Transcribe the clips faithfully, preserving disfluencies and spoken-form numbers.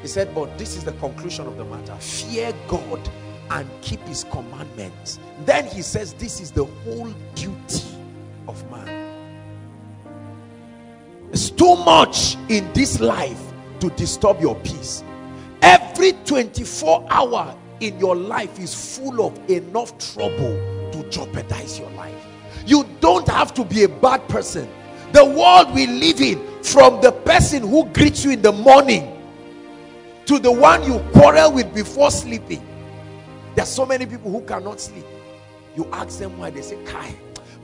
He said, but this is the conclusion of the matter. Fear God and keep his commandments. Then he says, this is the whole duty of man. It's too much in this life to disturb your peace. Every twenty-four hours in your life is full of enough trouble to jeopardize your life. You don't have to be a bad person. The world we live in, from the person who greets you in the morning to the one you quarrel with before sleeping. There are so many people who cannot sleep. You ask them why, they say, Kai,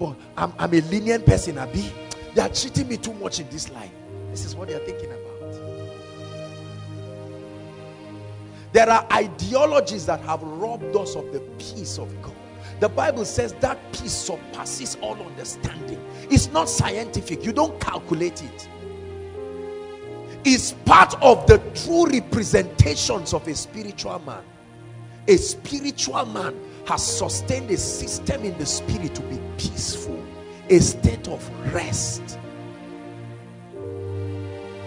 but I'm, I'm a lenient person, Abi. They are treating me too much in this life. This is what they are thinking about. There are ideologies that have robbed us of the peace of God. The Bible says that peace surpasses all understanding. It's not scientific. You don't calculate it. Is part of the true representations of a spiritual man. A spiritual man has sustained a system in the spirit to be peaceful, a state of rest.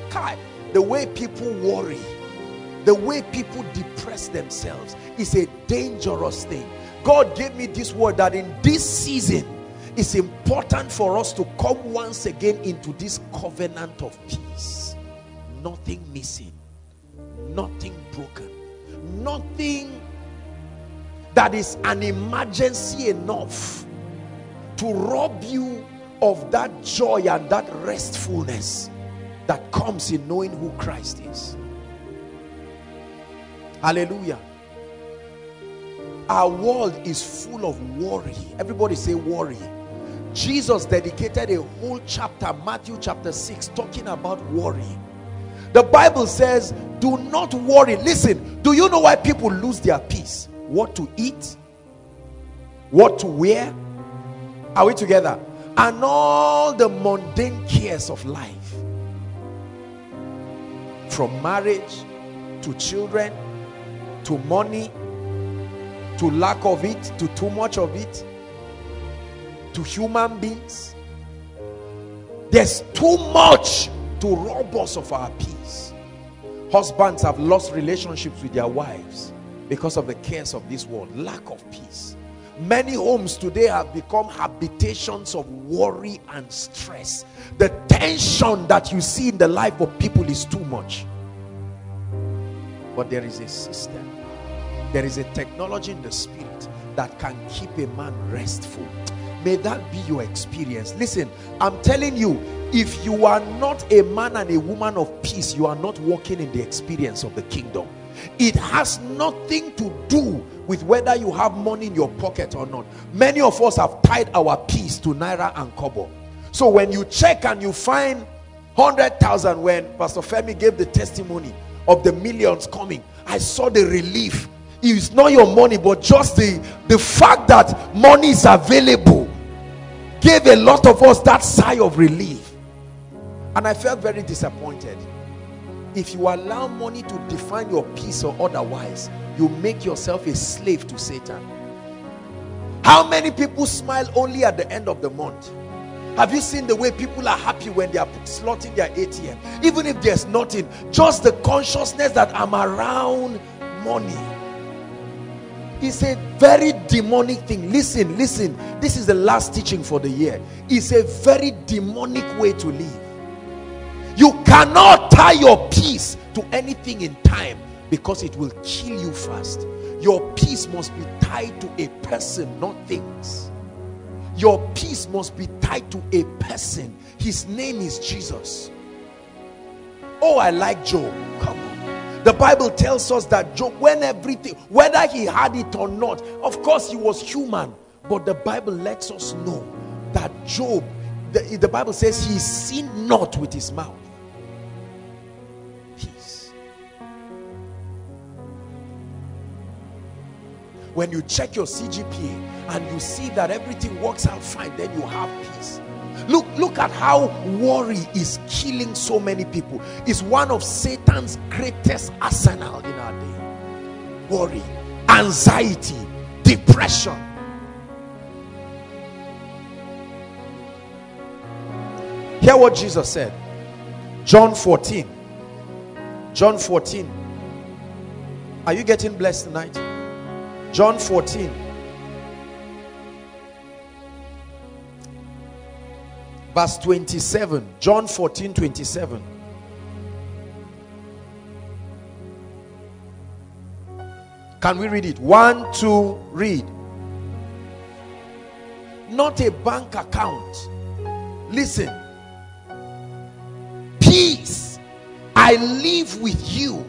God, the way people worry, the way people depress themselves is a dangerous thing. God gave me this word that in this season, it's important for us to come once again into this covenant of peace. Nothing missing, nothing broken, nothing that is an emergency enough to rob you of that joy and that restfulness that comes in knowing who Christ is. Hallelujah. Our world is full of worry. Everybody say worry. Jesus dedicated a whole chapter, Matthew chapter six, talking about worry. The Bible says, do not worry. Listen, do you know why people lose their peace? What to eat? What to wear? Are we together? And all the mundane cares of life. From marriage, to children, to money, to lack of it, to too much of it, to human beings. There's too much to rob us of our peace. Husbands have lost relationships with their wives because of the cares of this world. Lack of peace. Many homes today have become habitations of worry and stress. The tension that you see in the life of people is too much. But there is a system. There is a technology in the spirit that can keep a man restful. May that be your experience. Listen, I'm telling you, if you are not a man and a woman of peace, you are not walking in the experience of the kingdom. It has nothing to do with whether you have money in your pocket or not. Many of us have tied our peace to Naira and Kobo. So when you check and you find one hundred thousand, when Pastor Femi gave the testimony of the millions coming, I saw the relief. It's not your money, but just the, the fact that money is available gave a lot of us that sigh of relief. And I felt very disappointed. If you allow money to define your peace or otherwise, you make yourself a slave to Satan. How many people smile only at the end of the month? Have you seen the way people are happy when they are slotting their A T M? Even if there's nothing, just the consciousness that I'm around money. It's a very demonic thing. Listen, listen. This is the last teaching for the year. It's a very demonic way to live. You cannot tie your peace to anything in time, because it will kill you fast. Your peace must be tied to a person, not things. Your peace must be tied to a person. His name is Jesus. Oh, I like Job. Come on. The Bible tells us that Job, when everything, whether he had it or not, of course he was human, but the Bible lets us know that Job, the, the Bible says he sinned not with his mouth. Peace. When you check your C G P A and you see that everything works out fine, then you have peace. Look, look at how worry is killing so many people. It's one of Satan's greatest arsenal in our day. Worry, anxiety, depression. Hear what Jesus said. John fourteen. John fourteen. Are you getting blessed tonight? John fourteen. Verse twenty-seven. John fourteen twenty-seven. Can we read it? One, two, read. Not a bank account. Listen. Peace I live with you,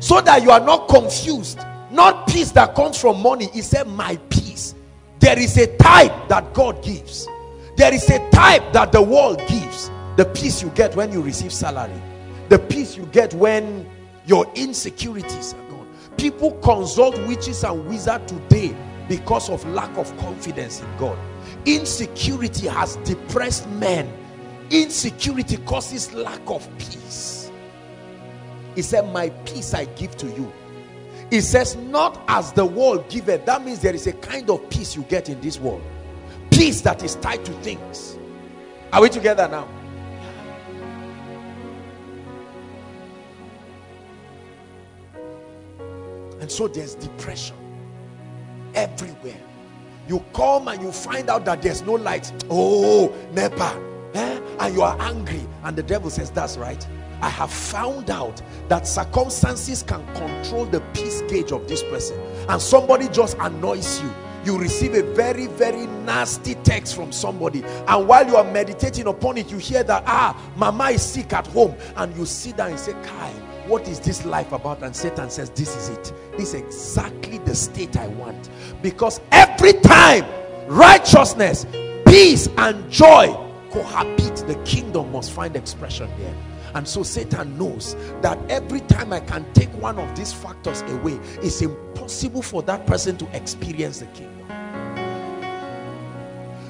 so that you are not confused. Not peace that comes from money. He said, my peace. There is a type that God gives. There is a type that the world gives. The peace you get when you receive salary. The peace you get when your insecurities are gone. People consult witches and wizards today because of lack of confidence in God. Insecurity has depressed men. Insecurity causes lack of peace. He said, my peace I give to you. He says, not as the world giveth. That means there is a kind of peace you get in this world. Peace that is tied to things. Are we together now? And so there's depression everywhere. You come and you find out that there's no light. Oh, NEPA. Eh? And you are angry. And the devil says, that's right. I have found out that circumstances can control the peace gauge of this person. And somebody just annoys you. You receive a very, very nasty text from somebody. And while you are meditating upon it, you hear that, ah, mama is sick at home. And you sit down and say, Kai, what is this life about? And Satan says, this is it. This is exactly the state I want. Because every time righteousness, peace, and joy cohabit, the kingdom must find expression there. And so Satan knows that every time I can take one of these factors away, it's impossible for that person to experience the kingdom.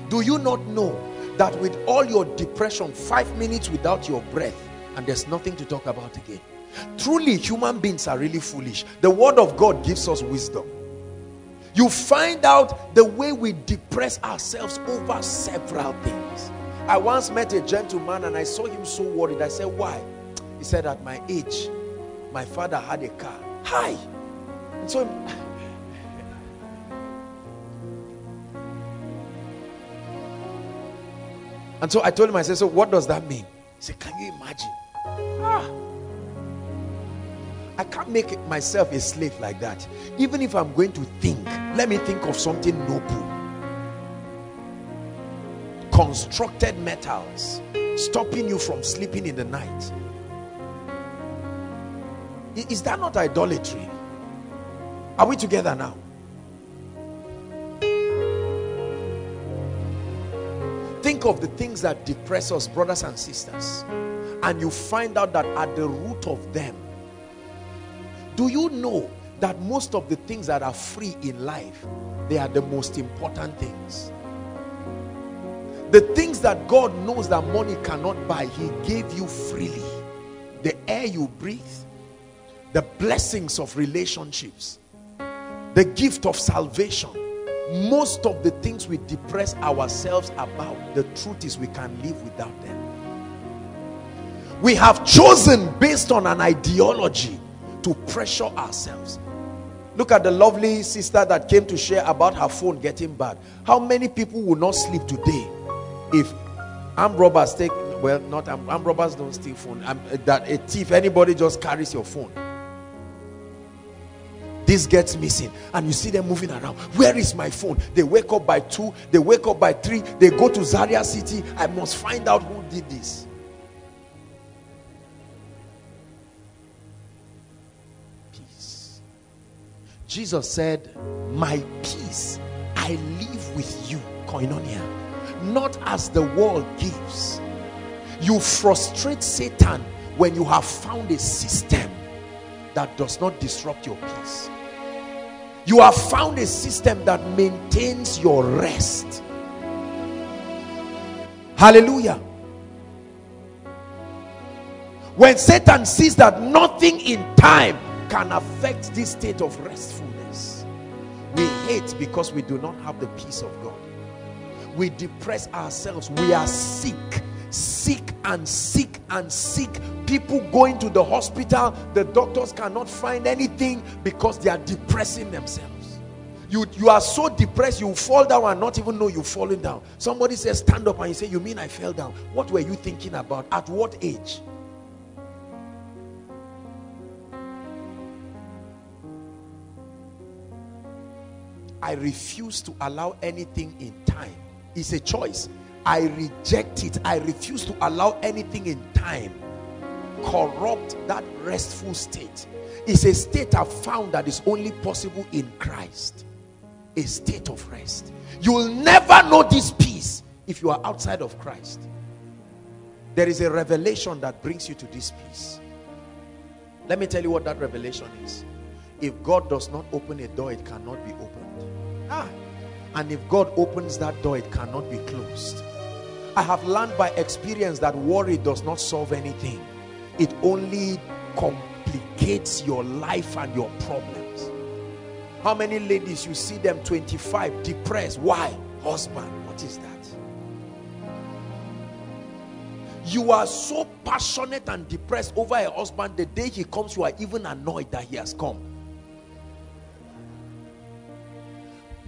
Do you not know that with all your depression, five minutes without your breath, and there's nothing to talk about again? Truly, human beings are really foolish. The word of God gives us wisdom. You find out the way we depress ourselves over several things. I once met a gentleman and I saw him so worried. I said, why? He said, at my age, my father had a car. Hi! And so, and so I told him, I said, so what does that mean? He said, can you imagine? Ah, I can't make myself a slave like that. Even if I'm going to think, let me think of something noble. Constructed metals stopping you from sleeping in the night. Is that not idolatry? Are we together now? Think of the things that depress us, brothers and sisters, and you find out that at the root of them, do you know that most of the things that are free in life, they are the most important things? The things that God knows that money cannot buy, he gave you freely. The air you breathe, the blessings of relationships, the gift of salvation. Most of the things we depress ourselves about, the truth is we can live without them. We have chosen based on an ideology to pressure ourselves. Look at the lovely sister that came to share about her phone getting bad. How many people will not sleep today if armed robbers take, well, not armed, armed robbers don't steal phone, um, that a thief, anybody just carries your phone. this gets missing, and you see them moving around. Where is my phone? They wake up by two, they wake up by three, they go to Zaria City. I must find out who did this. Peace. Jesus said, my peace I live with you, Koinonia, not as the world gives. You frustrate Satan when you have found a system that does not disrupt your peace. You have found a system that maintains your rest. Hallelujah. When Satan sees that nothing in time can affect this state of restfulness, we hate because we do not have the peace of God. We depress ourselves. We are sick. Sick and sick and sick. People going to the hospital, the doctors cannot find anything because they are depressing themselves. You, you are so depressed, you fall down and not even know you've fallen down. Somebody says, stand up, and you say, you mean I fell down? What were you thinking about? At what age? I refuse to allow anything in time. It's a choice. I reject it. I refuse to allow anything in time corrupt that restful state. It's a state I've found that is only possible in Christ. A state of rest. You'll never know this peace if you are outside of Christ. There is a revelation that brings you to this peace. Let me tell you what that revelation is. If God does not open a door, it cannot be opened. Ah. And if God opens that door, it cannot be closed. I have learned by experience that worry does not solve anything. It only complicates your life and your problems. How many ladies you see them twenty-five, depressed? Why? Husband, what is that? You are so passionate and depressed over your husband. The day he comes, you are even annoyed that he has come.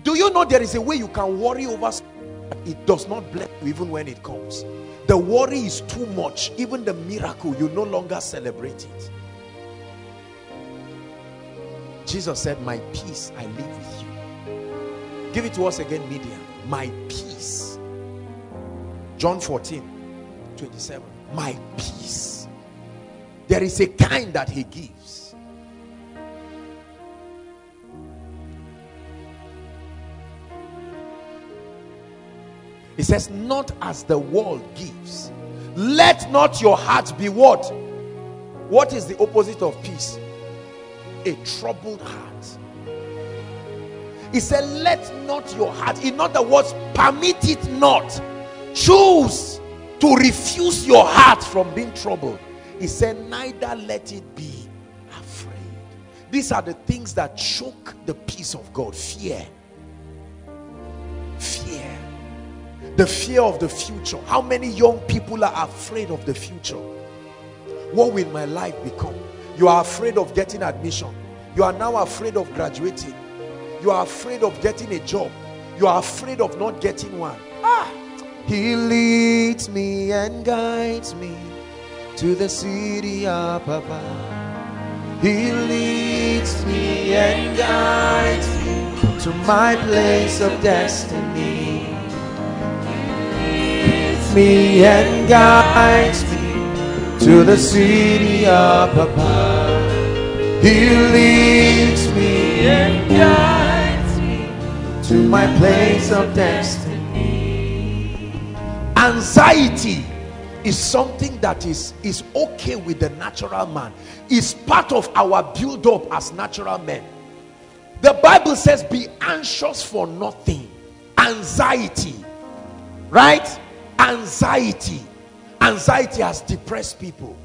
Do you know there is a way you can worry over something? It does not bless you even when it comes. The worry is too much. Even the miracle, you no longer celebrate it. Jesus said, my peace I live with you. Give it to us again, media. My peace. John fourteen, twenty-seven. My peace. There is a kind that he gives. It says, not as the world gives. Let not your heart be what? What is the opposite of peace? A troubled heart. It said, let not your heart. In other words, permit it not. Choose to refuse your heart from being troubled. It said, neither let it be afraid. These are the things that choke the peace of God. Fear. Fear. The fear of the future. How many young people are afraid of the future? What will my life become? You are afraid of getting admission. You are now afraid of graduating. You are afraid of getting a job. You are afraid of not getting one. Ah! He leads me and guides me to the city of Papa. He leads me and guides me to my place of destiny. Me and guides me to the city of Papa. He leads me and guides me to my place of destiny. Anxiety is something that is is okay with the natural man. It's part of our build-up as natural men. The Bible says, be anxious for nothing. Anxiety, right? Anxiety. Anxiety has depressed people.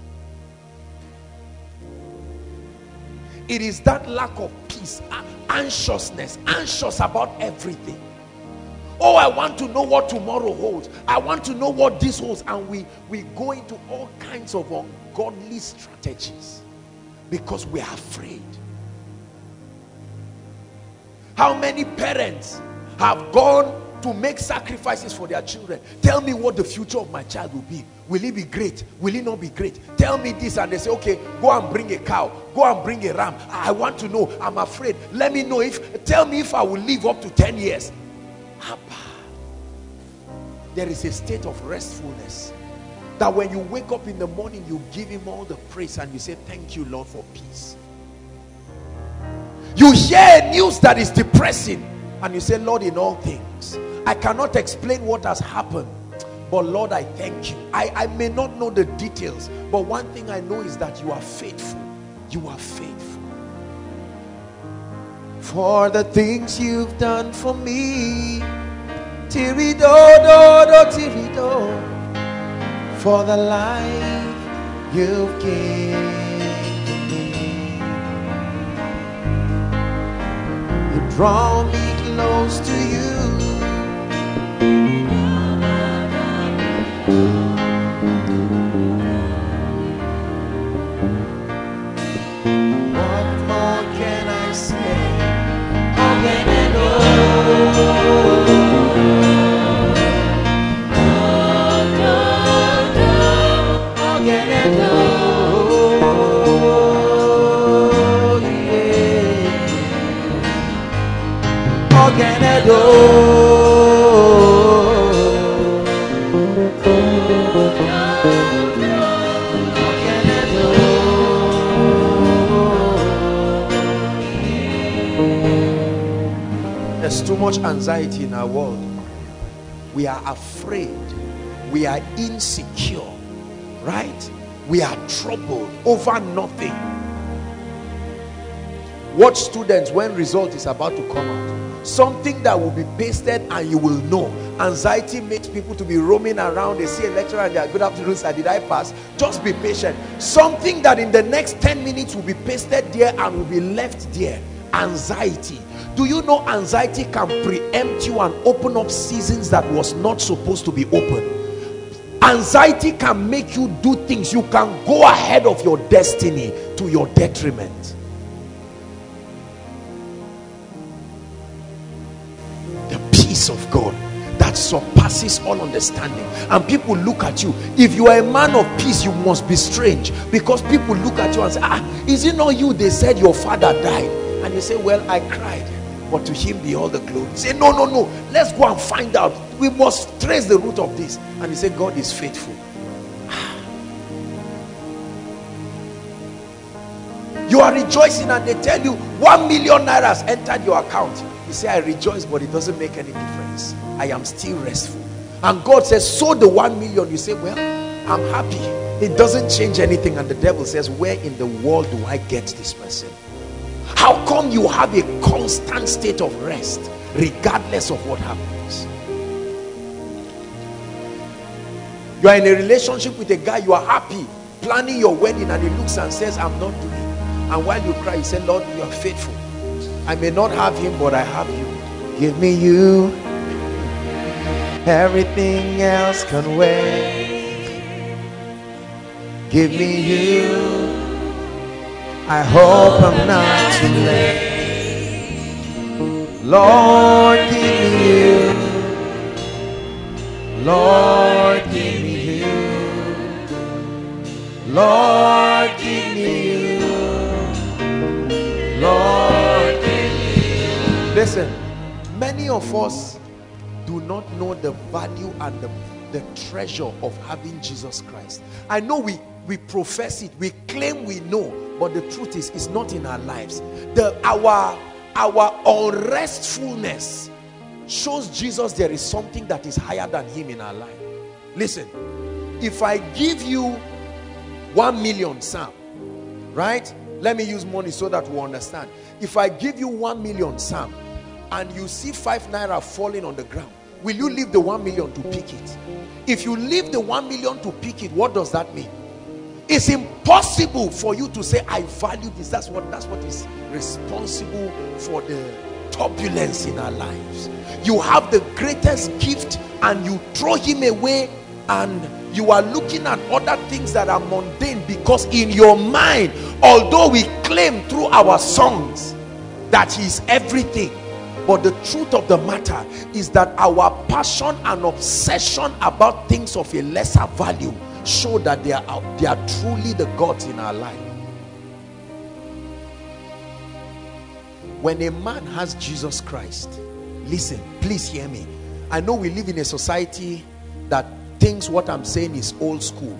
It is that lack of peace, anxiousness, anxious about everything. Oh, I want to know what tomorrow holds. I want to know what this holds. And we, we go into all kinds of ungodly strategies because we are afraid. How many parents have gone to make sacrifices for their children. Tell me what the future of my child will be. Will it be great? Will it not be great? Tell me this. And they say, okay, go and bring a cow, go and bring a ram. I want to know. I'm afraid. Let me know if, tell me if I will live up to ten years. There is a state of restfulness that when you wake up in the morning, you give him all the praise and you say, thank you, Lord, for peace. You hear news that is depressing and you say, Lord, in all things, I cannot explain what has happened, but Lord, I thank you. I, I may not know the details, but one thing I know is that you are faithful. You are faithful. For the things you've done for me, tirido, tirido, for the life you've given. Draw me close to you. What more can I say? How can I know? How can I know? There's too much anxiety in our world. We are afraid, we are insecure, right? We are troubled over nothing. Watch students when result is about to come out. Something that will be pasted and you will know. Anxiety makes people to be roaming around. They see a lecturer and they are, good afternoon sir, did I pass? Just be patient. Something that in the next ten minutes will be pasted there and will be left there. Anxiety. Do you know anxiety can preempt you and open up seasons that was not supposed to be open? Anxiety can make you do things. You can go ahead of your destiny to your detriment. Of God that surpasses all understanding, and people look at you. If you are a man of peace, you must be strange, because people look at you and say, ah, is it not you they said your father died? And you say, well, I cried, but to him be all the glory. Say, no, no, no, let's go and find out. We must trace the root of this. And you say, God is faithful. You are rejoicing and they tell you one million nairas entered your account. You say, I rejoice, but it doesn't make any difference. I am still restful. And God says, so the one million. You say, well, I'm happy. It doesn't change anything. And the devil says, where in the world do I get this person? How come you have a constant state of rest, regardless of what happens? You are in a relationship with a guy, you are happy, planning your wedding, and he looks and says, I'm not doing it. And while you cry, you say, Lord, you are faithful. I may not have him, but I have you. Give me you. Everything else can wait. Give me you. I hope I'm not too late. Lord, give me you. Lord, give me you. Lord, give me you. Lord. Listen, many of us do not know the value and the, the treasure of having Jesus Christ. I know we, we profess it, we claim we know, but the truth is, it's not in our lives. The, our, our unrestfulness shows Jesus there is something that is higher than him in our life. Listen, if I give you one million, Sam, right? Let me use money so that we understand. If I give you one million, Sam, and you see five naira falling on the ground, will you leave the one million to pick it? If you leave the one million to pick it, what does that mean? It's impossible for you to say, I value this. That's what, that's what is responsible for the turbulence in our lives. You have the greatest gift and you throw him away, and you are looking at other things that are mundane, because in your mind, although we claim through our songs that he is everything, But the truth of the matter is that our passion and obsession about things of a lesser value show that they are, they are truly the gods in our life. When a man has Jesus Christ, listen, please hear me. I know we live in a society that thinks what I'm saying is old school.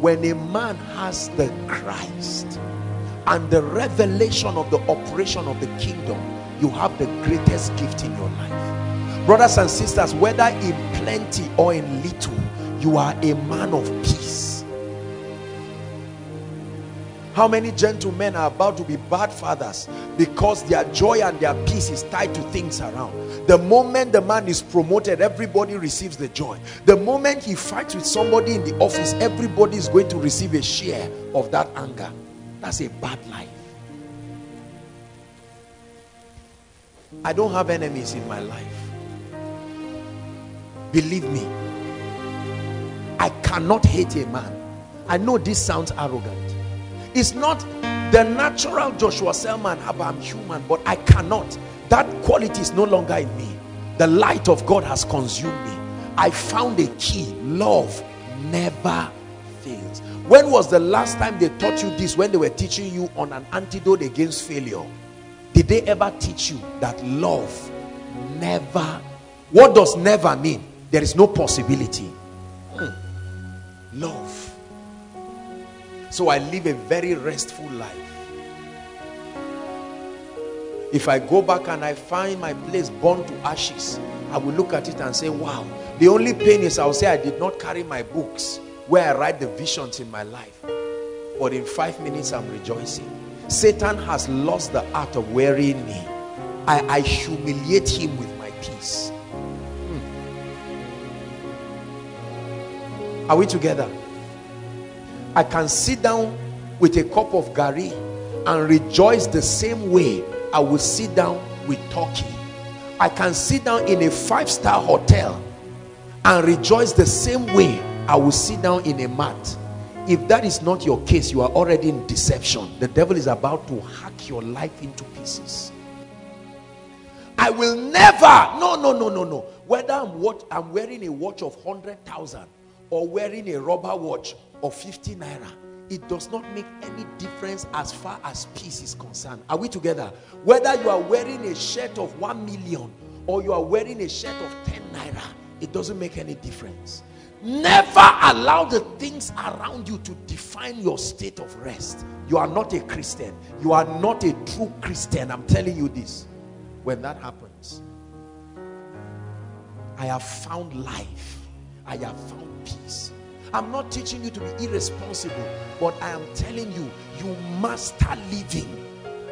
When a man has the Christ and the revelation of the operation of the kingdom, you have the greatest gift in your life. Brothers and sisters, whether in plenty or in little, you are a man of peace. How many gentlemen are about to be bad fathers because their joy and their peace is tied to things around? The moment the man is promoted, everybody receives the joy. The moment he fights with somebody in the office, everybody is going to receive a share of that anger. That's a bad life. I don't have enemies in my life. Believe me, I cannot hate a man. I know this sounds arrogant. It's not the natural Joshua Selman, I'm human, but I cannot. That quality is no longer in me. The light of God has consumed me. I found a key. Love never fails. When was the last time they taught you this? When they were teaching you on an antidote against failure, did they ever teach you that love never... What does never mean? There is no possibility. Hmm. Love. So I live a very restful life. If I go back and I find my place burned to ashes, I will look at it and say, wow. The only pain is I will say I did not carry my books where I write the visions in my life. But in five minutes, I'm rejoicing. Satan has lost the art of wearying me. I, I humiliate him with my peace. Hmm. Are we together? I can sit down with a cup of gari and rejoice the same way I will sit down with turkey. I can sit down in a five-star hotel and rejoice the same way I will sit down in a mat. If that is not your case, you are already in deception. The devil is about to hack your life into pieces. I will never, no, no, no, no, no. Whether I'm, what, I'm wearing a watch of one hundred thousand or wearing a rubber watch of fifty naira, it does not make any difference as far as peace is concerned. Are we together? Whether you are wearing a shirt of one million or you are wearing a shirt of ten naira, it doesn't make any difference. Never allow the things around you to define your state of rest. You are not a Christian. You are not a true Christian. I'm telling you this. When that happens, I have found life. I have found peace. I'm not teaching you to be irresponsible, but I am telling you, you master living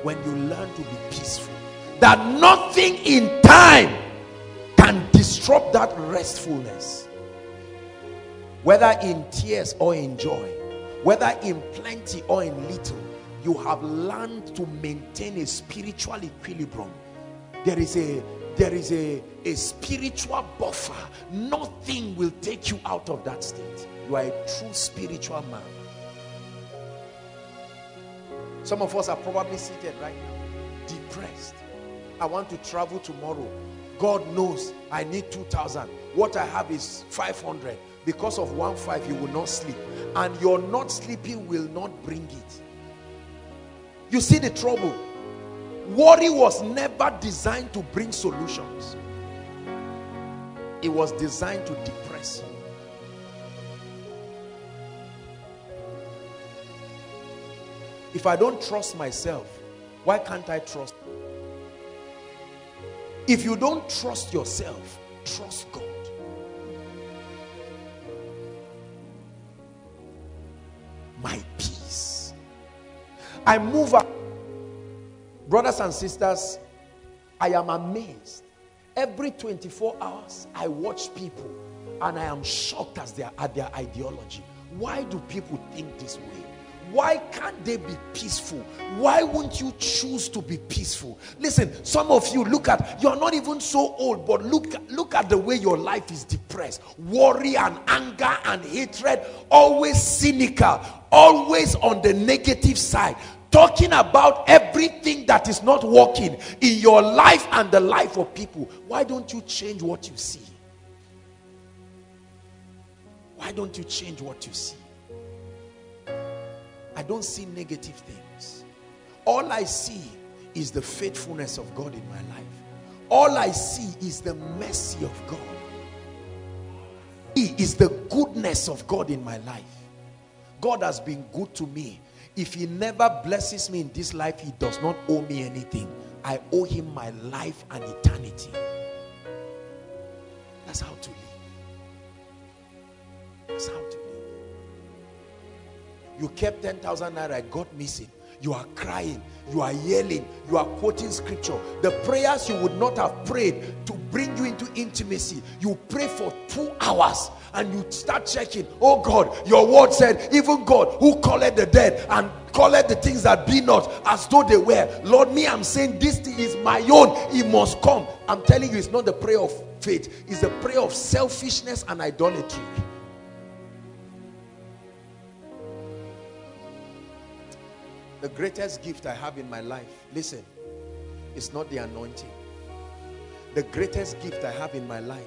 when you learn to be peaceful. That nothing in time can disrupt that restfulness. Whether in tears or in joy, whether in plenty or in little, you have learned to maintain a spiritual equilibrium. There is a there is a, a spiritual buffer. Nothing will take you out of that state. You are a true spiritual man. Some of us are probably seated right now, depressed. I want to travel tomorrow. God knows I need two thousand. What I have is five hundred. Because of one five, you will not sleep. And your not sleeping will not bring it. You see the trouble. Worry was never designed to bring solutions. It was designed to depress you. If I don't trust myself, why can't I trust? If you don't trust yourself, trust God. My peace. I move up. Brothers and sisters, I am amazed. Every twenty-four hours, I watch people and I am shocked as they are at their ideology. Why do people think this way? Why can't they be peaceful? Why won't you choose to be peaceful? Listen, some of you, look at, you're not even so old, but look, look at the way your life is depressed. Worry and anger and hatred, always cynical, always on the negative side. talking about everything that is not working in your life and the life of people. Why don't you change what you see? Why don't you change what you see? I don't see negative things. All I see is the faithfulness of God in my life. All I see is the mercy of God. He is the goodness of God in my life. God has been good to me. If he never blesses me in this life, he does not owe me anything. I owe him my life and eternity. That's how to live. That's how to live. You kept ten thousand naira, I got missing. You are crying, you are yelling, you are quoting scripture. The prayers you would not have prayed to bring you into intimacy, you pray for two hours and you start checking. Oh God, your word said, even God who calleth the dead and calleth the things that be not as though they were. Lord, me, I'm saying this thing is my own. It must come. I'm telling you, it's not the prayer of faith. It's the prayer of selfishness and idolatry. The greatest gift I have in my life, listen, it's not the anointing. The greatest gift I have in my life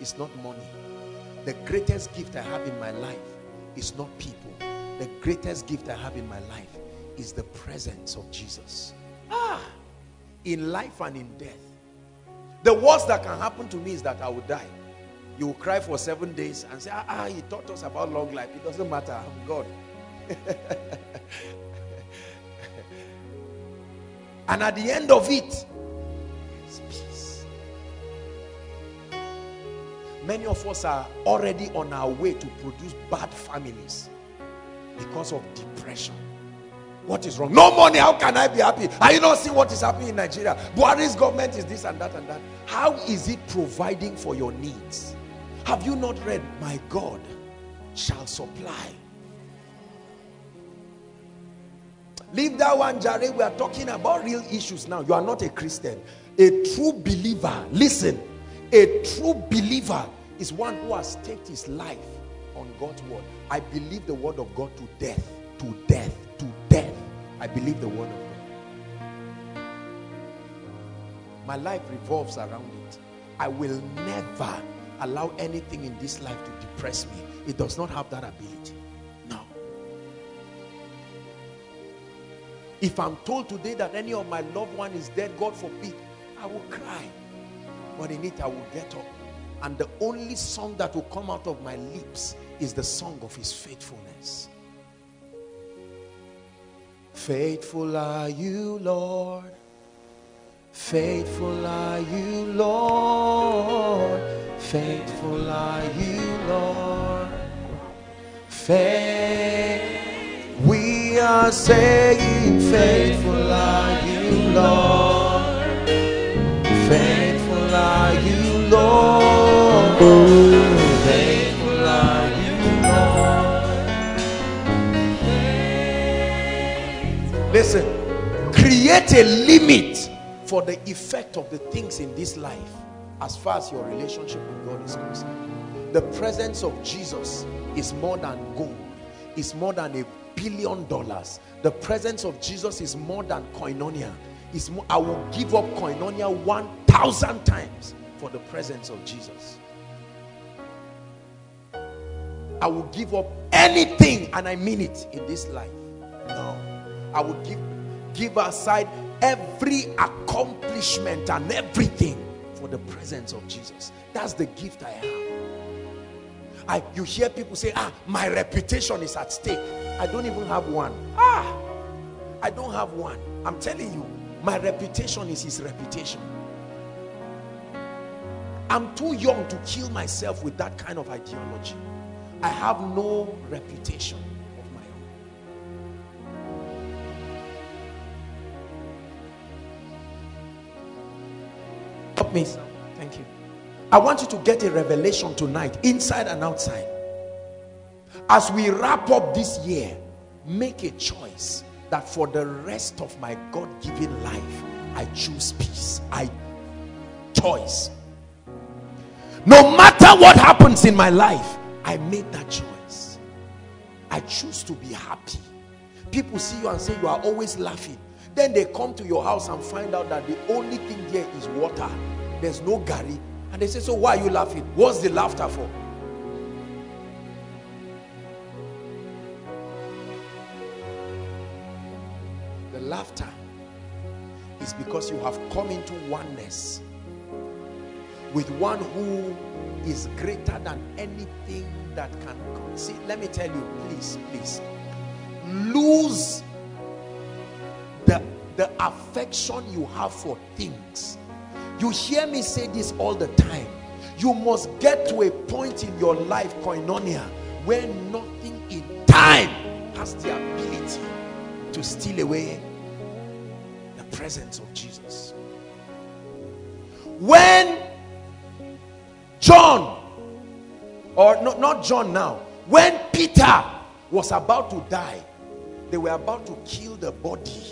is not money. The greatest gift I have in my life is not people. The greatest gift I have in my life is the presence of Jesus. Ah, in life and in death. The worst that can happen to me is that I will die. You will cry for seven days and say, ah, ah, he taught us about long life. It doesn't matter, I'm God. And at the end of it, there's peace. Many of us are already on our way to produce bad families because of depression. What is wrong? No money, how can I be happy? Are you not seeing what is happening in Nigeria? Buhari's government is this and that and that. How is it providing for your needs? Have you not read, my God shall supply? Leave that one, Jare. We are talking about real issues now. You are not a Christian. A true believer, listen, a true believer is one who has staked his life on God's word. I believe the word of God to death, to death, to death. I believe the word of God. My life revolves around it. I will never allow anything in this life to depress me. It does not have that ability. If I'm told today that any of my loved one is dead, God forbid, I will cry. But in it, I will get up. And the only song that will come out of my lips is the song of his faithfulness. Faithful are you, Lord. Faithful are you, Lord. Faithful are you, Lord. Faithful. We are saying, faithful are you, Lord. Faithful are you, Lord. Faithful are you, Lord. Listen, create a limit for the effect of the things in this life as far as your relationship with God is concerned. The presence of Jesus is more than gold. It's more than a billion dollars. The presence of Jesus is more than koinonia. Is more, I will give up koinonia one thousand times for the presence of Jesus. I will give up anything, and I mean it, in this life. No. I will give, give aside every accomplishment and everything for the presence of Jesus. That's the gift I have. I, you hear people say, ah, my reputation is at stake. I don't even have one. Ah, I don't have one. I'm telling you, my reputation is his reputation. I'm too young to kill myself with that kind of ideology. I have no reputation of my own. Help me. Thank you. I want you to get a revelation tonight, inside and outside. As we wrap up this year, make a choice that for the rest of my God-given life, I choose peace. I choose. No matter what happens in my life, I made that choice. I choose to be happy. People see you and say you are always laughing. Then they come to your house and find out that the only thing there is water. There's no garri. And they say, so why are you laughing? What's the laughter for? The laughter is because you have come into oneness with one who is greater than anything that can come. See, let me tell you, please, please, lose the, the affection you have for things. You hear me say this all the time. You must get to a point in your life, Koinonia, where nothing in time has the ability to steal away the presence of Jesus. When John, or not, not John now, when Peter was about to die, they were about to kill the body,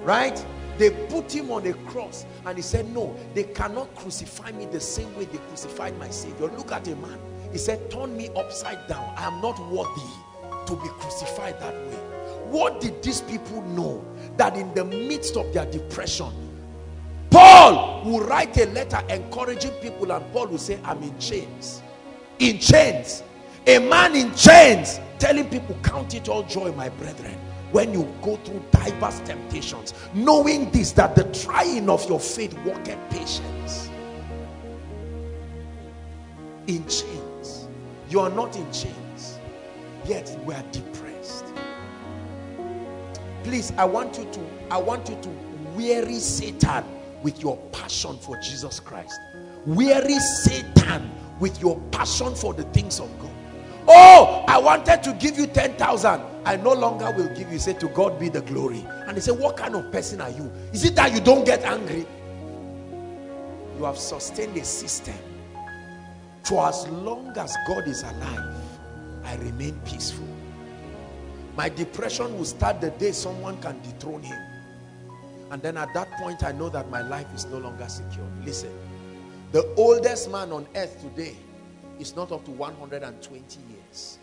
right? They put him on a cross, and he said, no, they cannot crucify me the same way they crucified my Savior. Look at a man. He said, turn me upside down. I am not worthy to be crucified that way. What did these people know? That in the midst of their depression, Paul will write a letter encouraging people, and Paul will say, I'm in chains. In chains. A man in chains telling people, count it all joy, my brethren, when you go through diverse temptations, knowing this, that the trying of your faith worketh patience. In chains. You are not in chains, yet we are depressed. Please, I want you to, I want you to weary Satan with your passion for Jesus Christ. Weary Satan with your passion for the things of God. Oh, I wanted to give you ten thousand. I no longer will give you. Say, to God be the glory. And they say, what kind of person are you? Is it that you don't get angry? You have sustained a system. For as long as God is alive, I remain peaceful. My depression will start the day someone can dethrone him. And then at that point, I know that my life is no longer secure. Listen, the oldest man on earth today is not up to one hundred twenty years.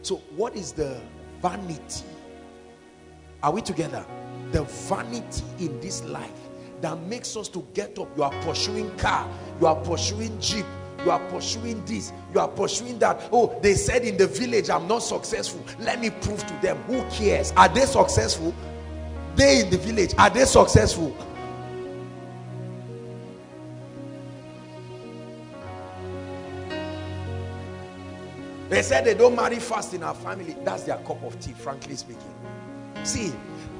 So what is the vanity? Are we together? The vanity in this life that makes us to get up. You are pursuing car. You are pursuing jeep. You are pursuing this. You are pursuing that. Oh, they said in the village, I'm not successful. Let me prove to them. Who cares? Are they successful? They in the village, are they successful? They said they don't marry fast in our family. That's their cup of tea, frankly speaking. See,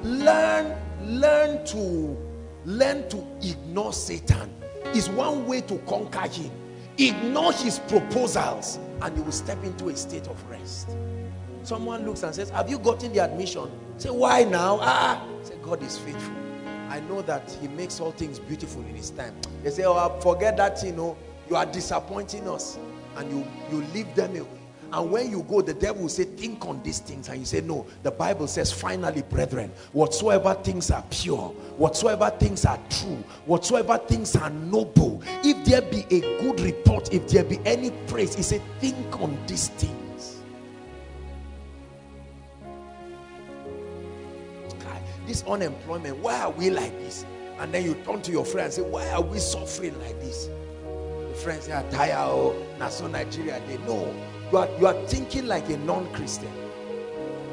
learn, learn to, learn to ignore Satan. It's one way to conquer him. Ignore his proposals and you will step into a state of rest. Someone looks and says, have you gotten the admission? Say, why now? Ah, say, God is faithful. I know that he makes all things beautiful in his time. They say, oh, forget that, you know, you are disappointing us. And you, you leave them away. And when you go, the devil will say, think on these things. And you say, no, the Bible says, finally, brethren, whatsoever things are pure, whatsoever things are true, whatsoever things are noble, if there be a good report, if there be any praise, he said, think on these things. This unemployment, why are we like this? And then you turn to your friend and say, why are we suffering like this? The friends say, Ataya, oh, Naso Nigeria, they know. You are, you are thinking like a non-Christian.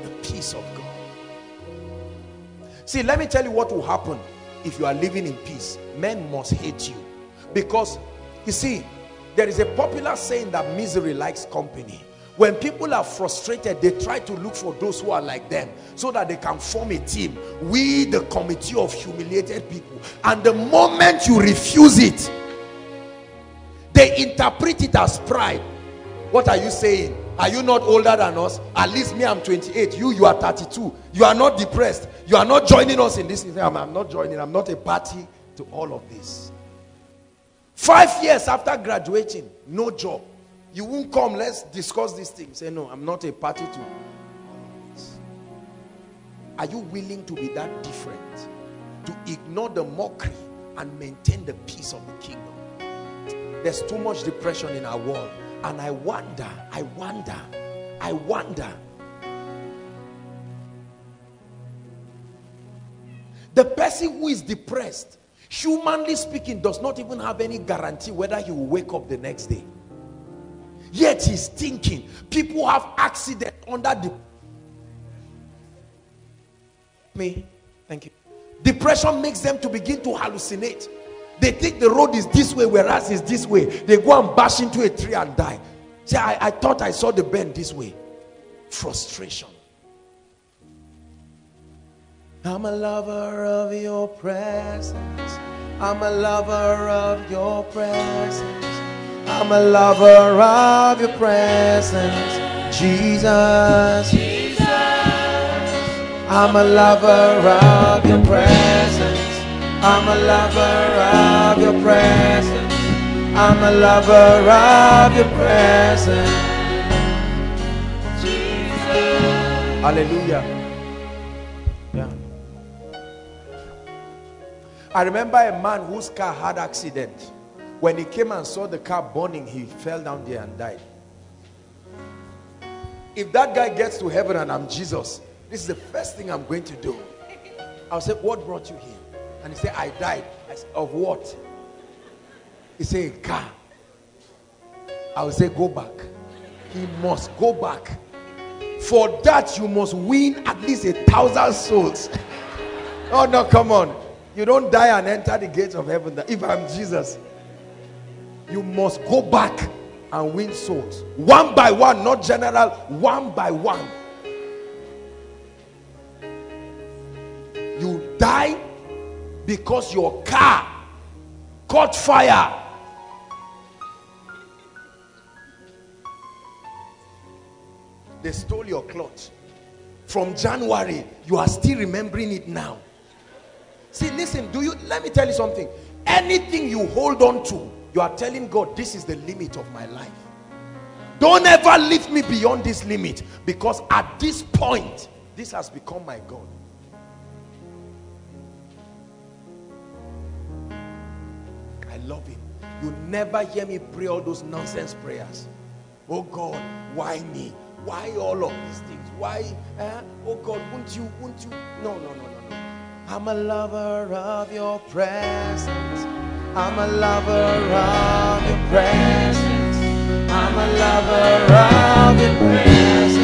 The peace of God. See, let me tell you what will happen if you are living in peace. Men must hate you. Because, you see, there is a popular saying that misery likes company. When people are frustrated, they try to look for those who are like them so that they can form a team. We, the committee of humiliated people. And the moment you refuse it, they interpret it as pride. What are you saying? Are you not older than us? At least me, I'm twenty-eight. You, you are thirty-two. You are not depressed. You are not joining us in this. I'm, I'm not joining. I'm not a party to all of this. Five years after graduating, no job. You won't come, let's discuss this thing. Say, no, I'm not a party to this. Are you willing to be that different? To ignore the mockery and maintain the peace of the kingdom? There's too much depression in our world. And I wonder, I wonder, I wonder The person who is depressed, humanly speaking, does not even have any guarantee whether he will wake up the next day. Yet he's thinking. People have accident under the me. Thank you. Depression makes them to begin to hallucinate. They think the road is this way, whereas it's this way. They go and bash into a tree and die. Say, I, I thought I saw the bend this way. Frustration. I'm a lover of your presence. I'm a lover of your presence. I'm a lover of your presence, Jesus. Jesus. I'm a lover of your presence. I'm a lover of your presence. I'm a lover of your presence. Jesus. Hallelujah. Yeah. I remember a man whose car had an accident. When he came and saw the car burning, he fell down there and died. If that guy gets to heaven and I'm Jesus, this is the first thing I'm going to do. I'll say, what brought you here? And he said, I died. I said, of what? He said, a car. I will say, go back. He must go back. For that, you must win at least a thousand souls. Oh, no, come on. You don't die and enter the gates of heaven. If I'm Jesus, you must go back and win souls. One by one, not general, one by one. You die because your car caught fire. They stole your cloth. From January, you are still remembering it now. See, listen, do you, let me tell you something. Anything you hold on to, you are telling God, this is the limit of my life. Don't ever lift me beyond this limit, because at this point, this has become my God. I love him. You never hear me pray all those nonsense prayers. Oh God, why me? Why all of these things? Why? Eh? Oh God, won't you, won't you? No, no, no, no, no. I'm a lover of your presence. I'm a lover of your presence. I'm a lover of your presence,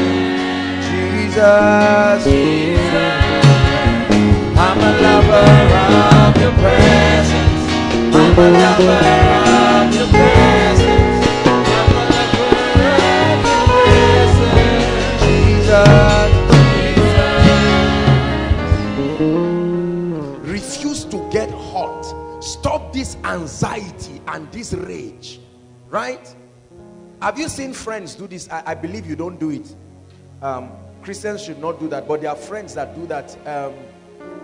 Jesus. Jesus. I'm a lover of your presence. I'm a lover of your presence. I'm a lover of your presence, Jesus. Jesus. Refuse to get hot. Stop this anxiety and this rage, right? Have you seen friends do this? I, I believe you don't do it. Um, Christians should not do that, but there are friends that do that. Um,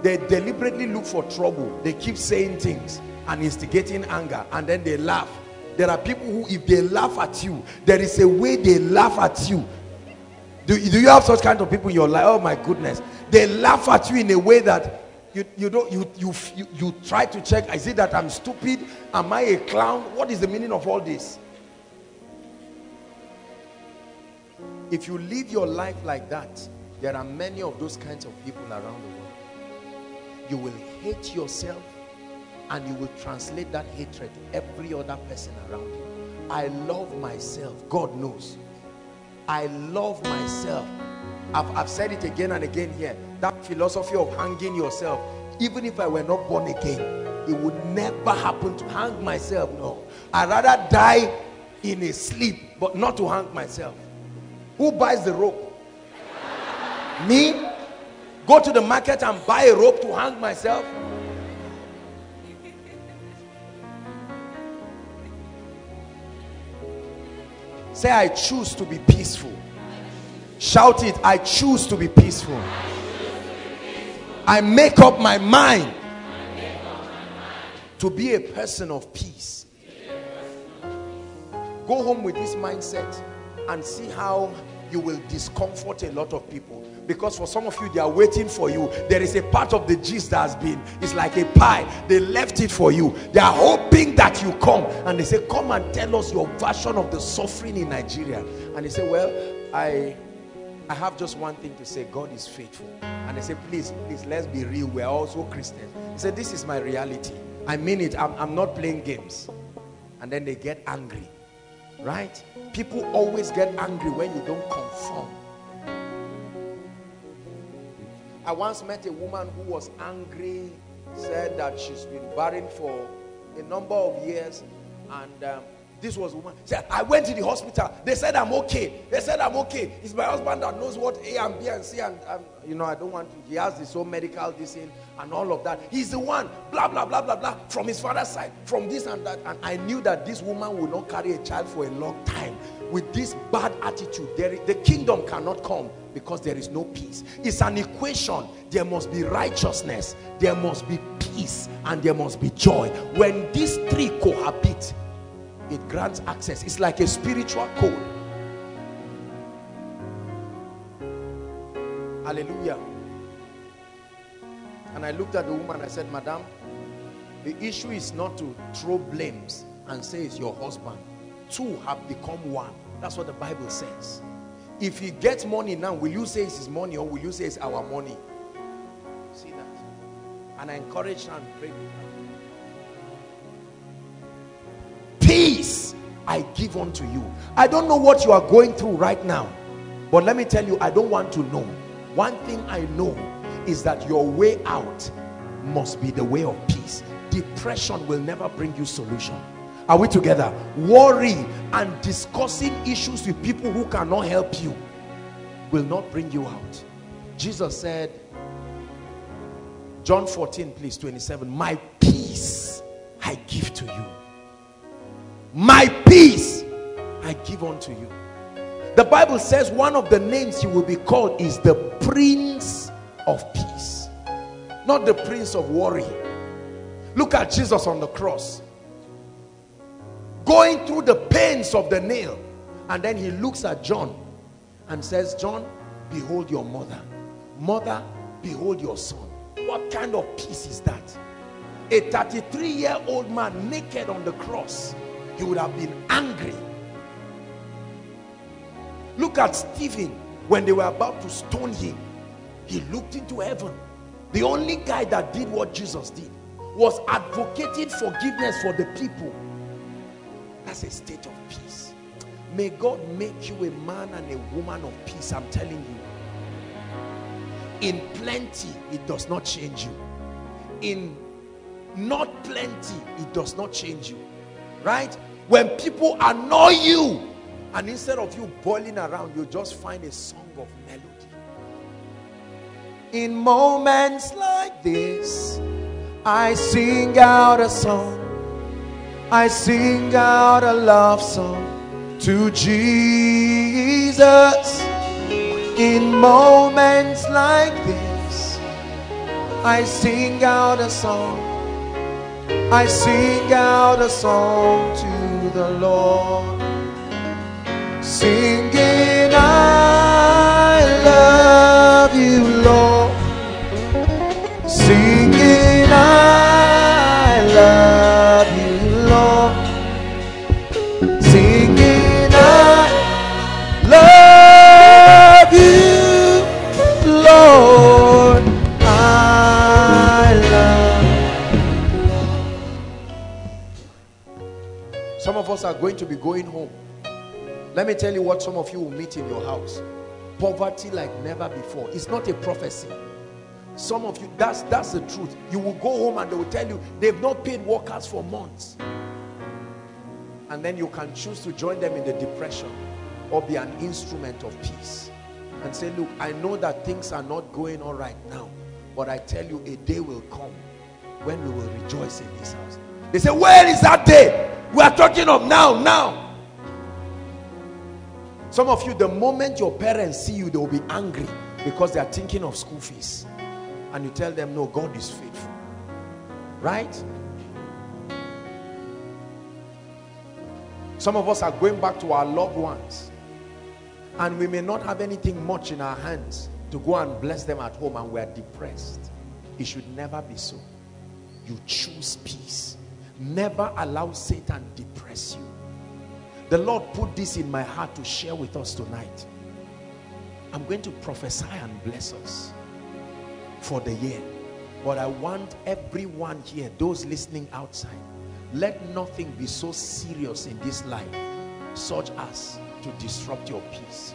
they deliberately look for trouble. They keep saying things and instigating anger, and then they laugh. There are people who, if they laugh at you, there is a way they laugh at you. Do, do you have such kind of people in your life? Oh my goodness. They laugh at you in a way that You, you, don't, you, you, you, you try to check, is it that I'm stupid? Am I a clown? What is the meaning of all this? If you live your life like that, there are many of those kinds of people around the world. You will hate yourself and you will translate that hatred to every other person around you. I love myself. God knows. I love myself. I've, I've said it again and again here. That philosophy of hanging yourself, even if I were not born again, it would never happen to hang myself. No, I'd rather die in a sleep, but not to hang myself. Who buys the rope? Me? Go to the market and buy a rope to hang myself? Say, I choose to be peaceful. Shout it, I choose to be peaceful. I make up my mind, make up my mind. To, be to be a person of peace. Go home with this mindset and see how you will discomfort a lot of people. Because for some of you, they are waiting for you. There is a part of the gist that has been, it's like a pie. They left it for you. They are hoping that you come. And they say, come and tell us your version of the suffering in Nigeria. And they say, well, I... I have just one thing to say. God is faithful. And I say, please, please, let's be real. We're also Christians. He said, this is my reality. I mean it. I'm, I'm not playing games. And then they get angry. Right? People always get angry when you don't conform. I once met a woman who was angry, said that she's been barren for a number of years, and um, this was a woman. She said, I went to the hospital. They said I'm okay. They said I'm okay. It's my husband that knows what A and B and C and, and you know, I don't want to. He has his own medical disease and all of that. He's the one. Blah, blah, blah, blah, blah. From his father's side, from this and that. And I knew that this woman would not carry a child for a long time. With this bad attitude, there is, the kingdom cannot come because there is no peace. It's an equation. There must be righteousness. There must be peace. And there must be joy. When these three cohabit, it grants access. It's like a spiritual code. Hallelujah. And I looked at the woman, I said, Madam, the issue is not to throw blames and say it's your husband. Two have become one. That's what the Bible says. If he gets money now, will you say it's his money or will you say it's our money? See that? And I encourage her and pray with her. Peace I give unto you. I don't know what you are going through right now, but let me tell you, I don't want to know. One thing I know is that your way out must be the way of peace. Depression will never bring you solution. Are we together? Worry and discussing issues with people who cannot help you will not bring you out. Jesus said, John fourteen, please, twenty-seven, my peace I give to you. My peace I give unto you. The Bible says one of the names you will be called is the Prince of Peace, not the Prince of Worry. Look at Jesus on the cross, going through the pains of the nail, and then he looks at John and says, John, behold your mother. Mother, behold your son. What kind of peace is that? A thirty-three-year-old man naked on the cross. He would have been angry. Look at Stephen. When they were about to stone him, he looked into heaven. The only guy that did what Jesus did was advocating forgiveness for the people. That's a state of peace. May God make you a man and a woman of peace. I'm telling you, in plenty it does not change you. In not plenty it does not change you. Right? When people annoy you, and instead of you boiling around, you just find a song of melody. In moments like this, I sing out a song. I sing out a love song to Jesus. In moments like this, I sing out a song. I sing out a song to the Lord, singing I love you, Lord, singing I love you, Lord, singing I love you, Lord, I love you. Some of us are going to be going home. Let me tell you what some of you will meet in your house. Poverty like never before. It's not a prophecy. Some of you, that's, that's the truth. You will go home and they will tell you they've not paid workers for months. And then you can choose to join them in the depression or be an instrument of peace. And say, look, I know that things are not going on right now, but I tell you a day will come when we will rejoice in this house. They say, where is that day? We are talking of now, now. Some of you, the moment your parents see you, they will be angry because they are thinking of school fees. And you tell them, no, God is faithful. Right? Some of us are going back to our loved ones. And we may not have anything much in our hands to go and bless them at home, and we are depressed. It should never be so. You choose peace. Never allow Satan to depress you. The Lord put this in my heart to share with us tonight. I'm going to prophesy and bless us for the year. But I want everyone here, those listening outside, let nothing be so serious in this life, such as to disrupt your peace.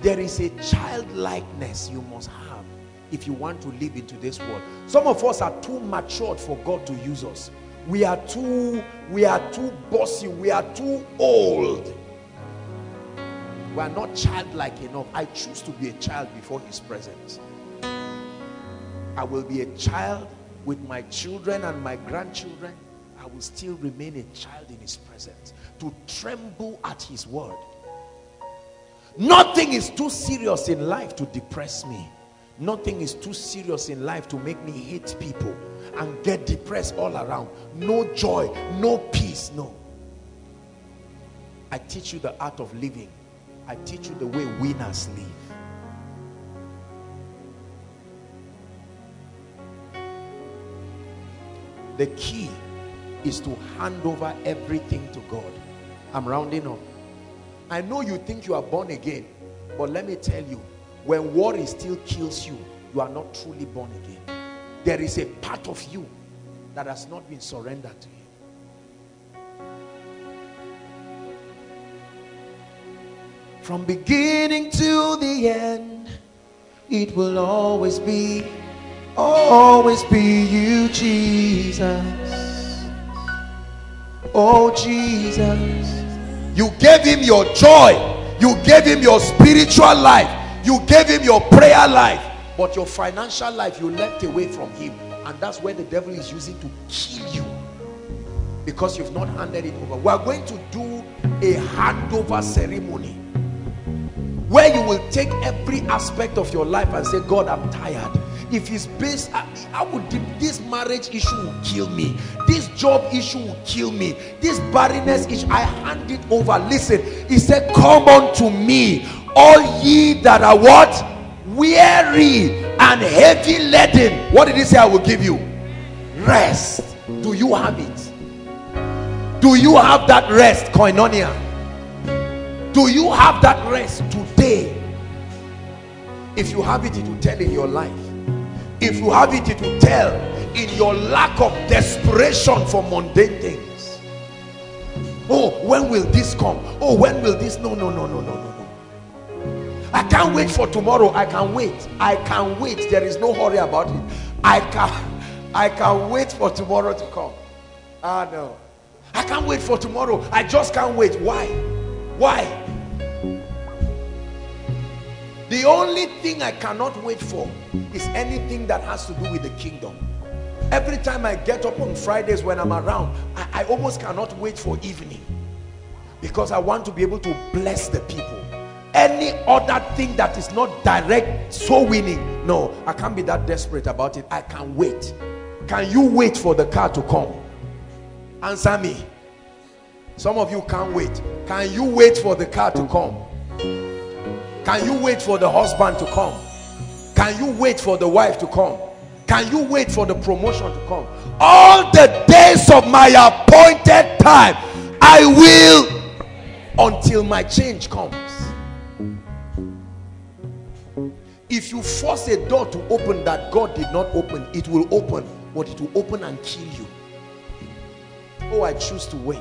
There is a childlikeness you must have if you want to live into this world. Some of us are too matured for God to use us. We are too, we are too bossy. We are too old. We are not childlike enough. I choose to be a child before His presence. I will be a child with my children and my grandchildren. I will still remain a child in His presence, to tremble at His word. Nothing is too serious in life to depress me. Nothing is too serious in life to make me hate people and get depressed all around. No joy, no peace, no. I teach you the art of living. I teach you the way winners live. The key is to hand over everything to God. I'm rounding up. I know you think you are born again, but let me tell you, when worry still kills you, you are not truly born again. There is a part of you that has not been surrendered to Him. From beginning to the end, it will always be, always be You, Jesus. Oh Jesus, You gave Him your joy, You gave Him your spiritual life, You gave Him your prayer life, but your financial life you left away from Him, and that's where the devil is using to kill you, because you've not handed it over. We are going to do a handover ceremony where you will take every aspect of your life and say, God, I'm tired. If it's based, I, I would, this marriage issue will kill me. This job issue will kill me. This barrenness issue, I hand it over. Listen, He said, come unto me, all ye that are what? Weary and heavy laden. What did He say? I will give you rest. Do you have it? Do you have that rest, Koinonia? Do you have that rest today? If you have it, it will tell in your life. If you have it, it will tell in your lack of desperation for mundane things. Oh, when will this come? Oh, when will this? No, no, no, no, no, no. I can't wait for tomorrow. I can wait. I can wait. There is no hurry about it. I can, I can wait for tomorrow to come. Ah, no. I can't wait for tomorrow. I just can't wait. Why? Why? The only thing I cannot wait for is anything that has to do with the kingdom. Every time I get up on Fridays when I'm around, I, I almost cannot wait for evening, because I want to be able to bless the people. Any other thing that is not direct soul winning, no, I can't be that desperate about it. I can wait. Can you wait for the car to come? Answer me. Some of you can't wait. Can you wait for the car to come? Can you wait for the husband to come? Can you wait for the wife to come? Can you wait for the promotion to come? All the days of my appointed time, I will, until my change comes. If you force a door to open that God did not open, it will open, but it will open and kill you. Oh, I choose to wait.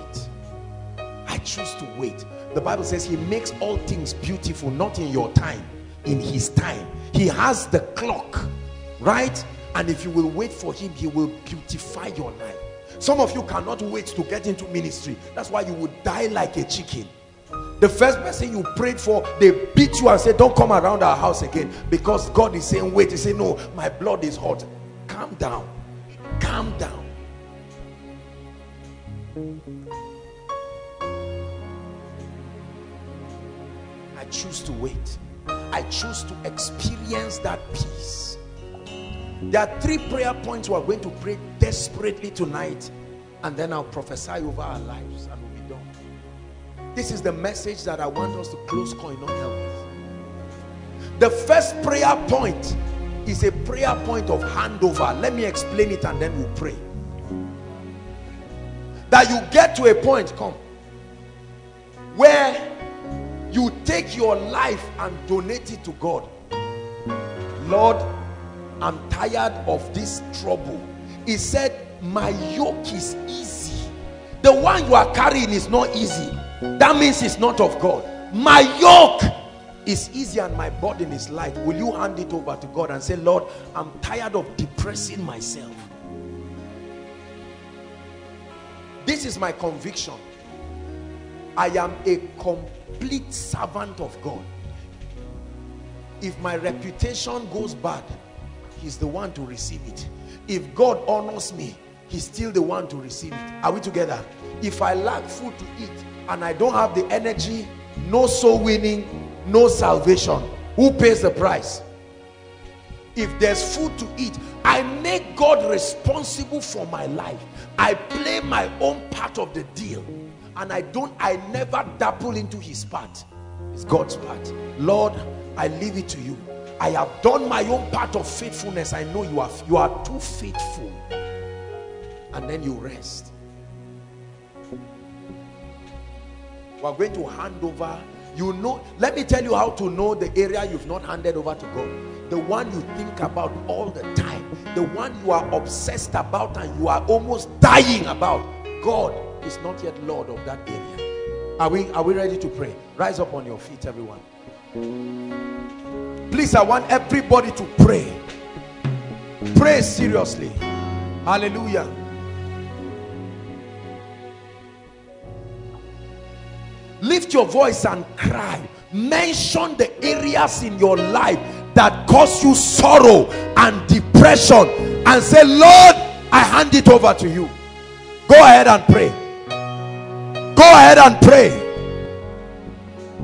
I choose to wait. The Bible says He makes all things beautiful, not in your time, in His time. He has the clock, right? And if you will wait for Him, He will beautify your life. Some of you cannot wait to get into ministry. That's why you would die like a chicken. The first person you prayed for, they beat you and said, don't come around our house again, because God is saying wait. He said, no, my blood is hot. Calm down. Calm down. I choose to wait. I choose to experience that peace. There are three prayer points we are going to pray desperately tonight, and then I'll prophesy over our lives and we'll be done. This is the message that I want us to close Koinonia with. The first prayer point is a prayer point of handover. Let me explain it and then we'll pray. That you get to a point, come, where you take your life and donate it to God. Lord, I'm tired of this trouble. He said, my yoke is easy. The one you are carrying is not easy. That means it's not of God. My yoke is easy and my burden is light. Will you hand it over to God and say, Lord, I'm tired of depressing myself. This is my conviction. I am a complete servant of God. If my reputation goes bad, he's the one to receive it. If God honors me, he's still the one to receive it. Are we together? If I lack food to eat and I don't have the energy, no soul winning, no salvation. Who pays the price? If there's food to eat, I make God responsible for my life. I play my own part of the deal. And I don't, I never dabble into his part. It's God's part. Lord, I leave it to you. I have done my own part of faithfulness. I know you are, you are too faithful. And then you rest. We are going to hand over. You know, let me tell you how to know the area you've not handed over to God. The one you think about all the time. The one you are obsessed about and you are almost dying about. God is not yet Lord of that area. Are we, are we ready to pray? Rise up on your feet, everyone. Please, I want everybody to pray. Pray seriously. Hallelujah. Lift your voice and cry. Mention the areas in your life that cause you sorrow and depression and say, Lord, I hand it over to you. Go ahead and pray. Go ahead and pray.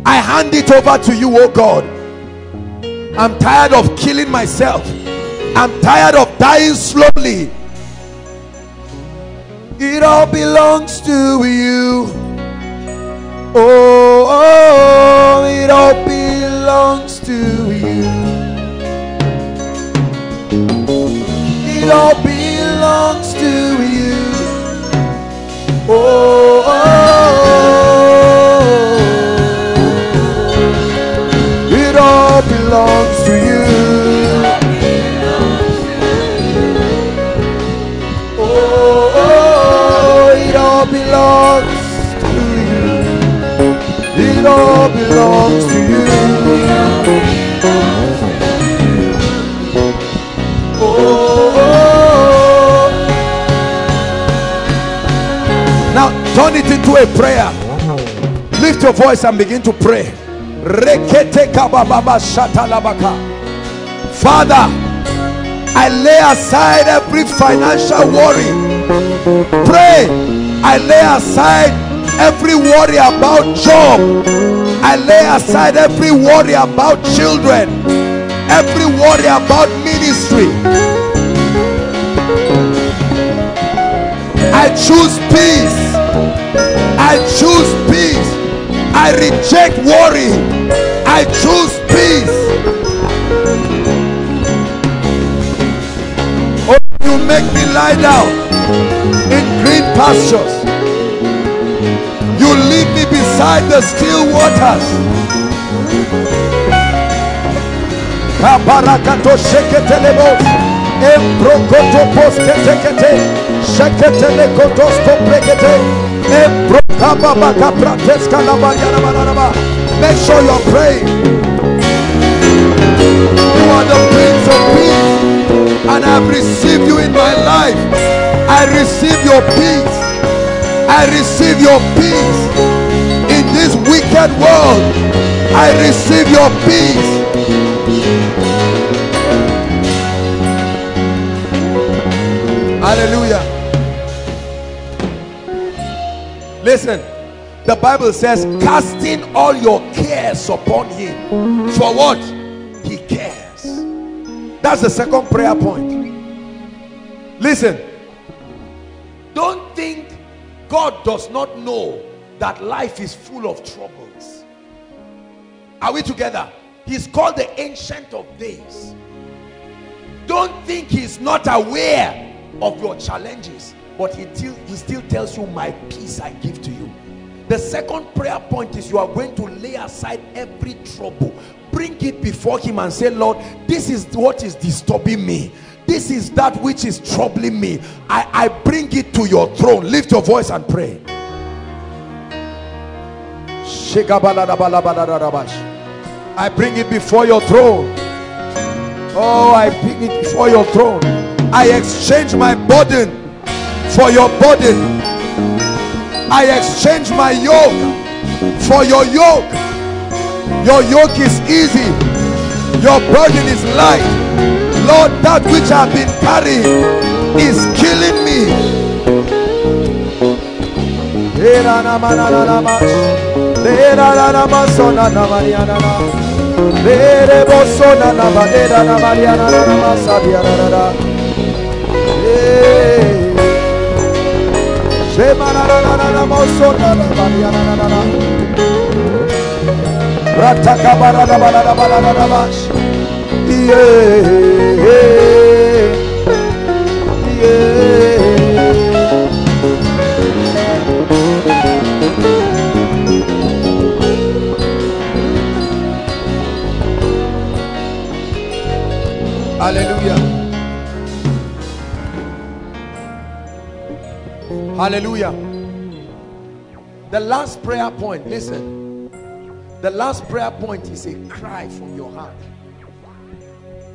I hand it over to you, oh God. I'm tired of killing myself. I'm tired of dying slowly. It all belongs to you. Oh, oh, oh, it all belongs to you. It all belongs to you. Oh, oh, oh, it all belongs to you. Oh, oh, it all belongs to you. It all belongs to you. Oh, turn it into a prayer. Lift your voice and begin to pray. Father, I lay aside every financial worry. Pray. I lay aside every worry about job. I lay aside every worry about children. Every worry about ministry. I choose peace. I choose peace. I reject worry. I choose peace. Oh, you make me lie down in green pastures. You lead me beside the still waters. Kabarakato sheketelebo. Make sure you're praying. You are the Prince of Peace, and I've received you in my life. I receive your peace. I receive your peace in this wicked world. I receive your peace. Hallelujah. Listen, the Bible says, casting all your cares upon him. For what? He cares. That's the second prayer point. Listen, don't think God does not know that life is full of troubles. Are we together? He's called the Ancient of Days. Don't think he's not aware of your challenges, but he, he still tells you, my peace I give to you. The second prayer point is you are going to lay aside every trouble. Bring it before him and say, Lord, this is what is disturbing me. This is that which is troubling me. I, I bring it to your throne. Lift your voice and pray. I bring it before your throne. Oh, I bring it before your throne. I exchange my burden for your burden. I exchange my yoke for your yoke. Your yoke is easy. Your burden is light. Lord, that which I've been carrying is killing me. Yeah. Hallelujah. Hallelujah. The last prayer point, listen. The last prayer point is a cry from your heart.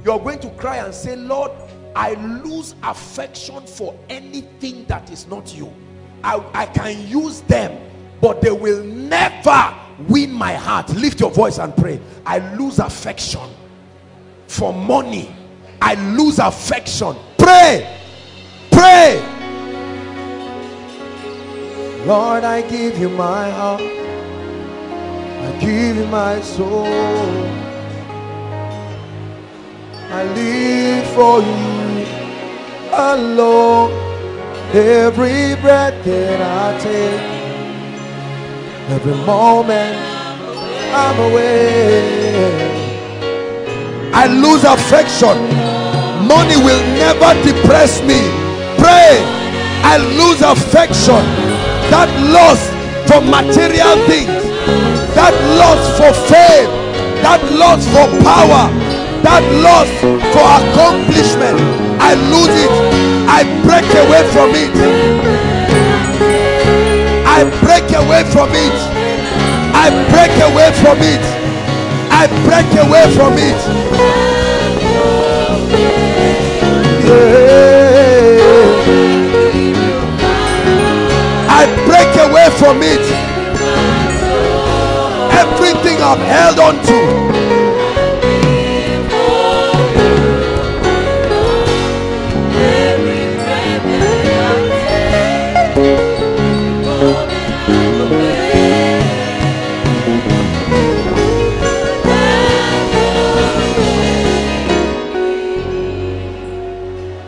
You're going to cry and say, Lord, I lose affection for anything that is not you. I, I can use them, but they will never win my heart. Lift your voice and pray. I lose affection for money. I lose affection. Pray. Pray. Lord, I give you my heart. I give you my soul. I live for you alone. Every breath that I take, every moment I'm away. I lose affection. Money will never depress me. Pray. I lose affection. That lust for material things, that lust for fame, that lust for power, that lust for accomplishment, I lose it. I break away from it. I break away from it. I break away from it. I break away from it. Yeah. I break away from it. Everything I've held on to.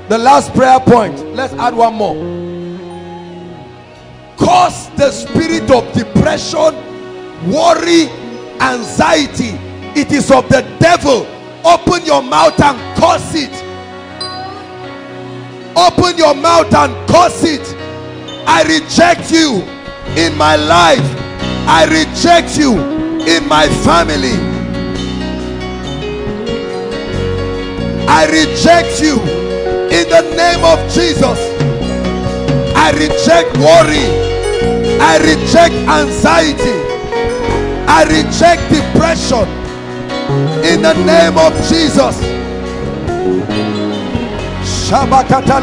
The last prayer point, let's add one more. Cause the spirit of depression, worry, anxiety, it is of the devil. Open your mouth and curse it. Open your mouth and curse it. I reject you in my life. I reject you in my family. I reject you in the name of Jesus. I reject worry. I reject anxiety. I reject depression. In the name of Jesus. Shabakata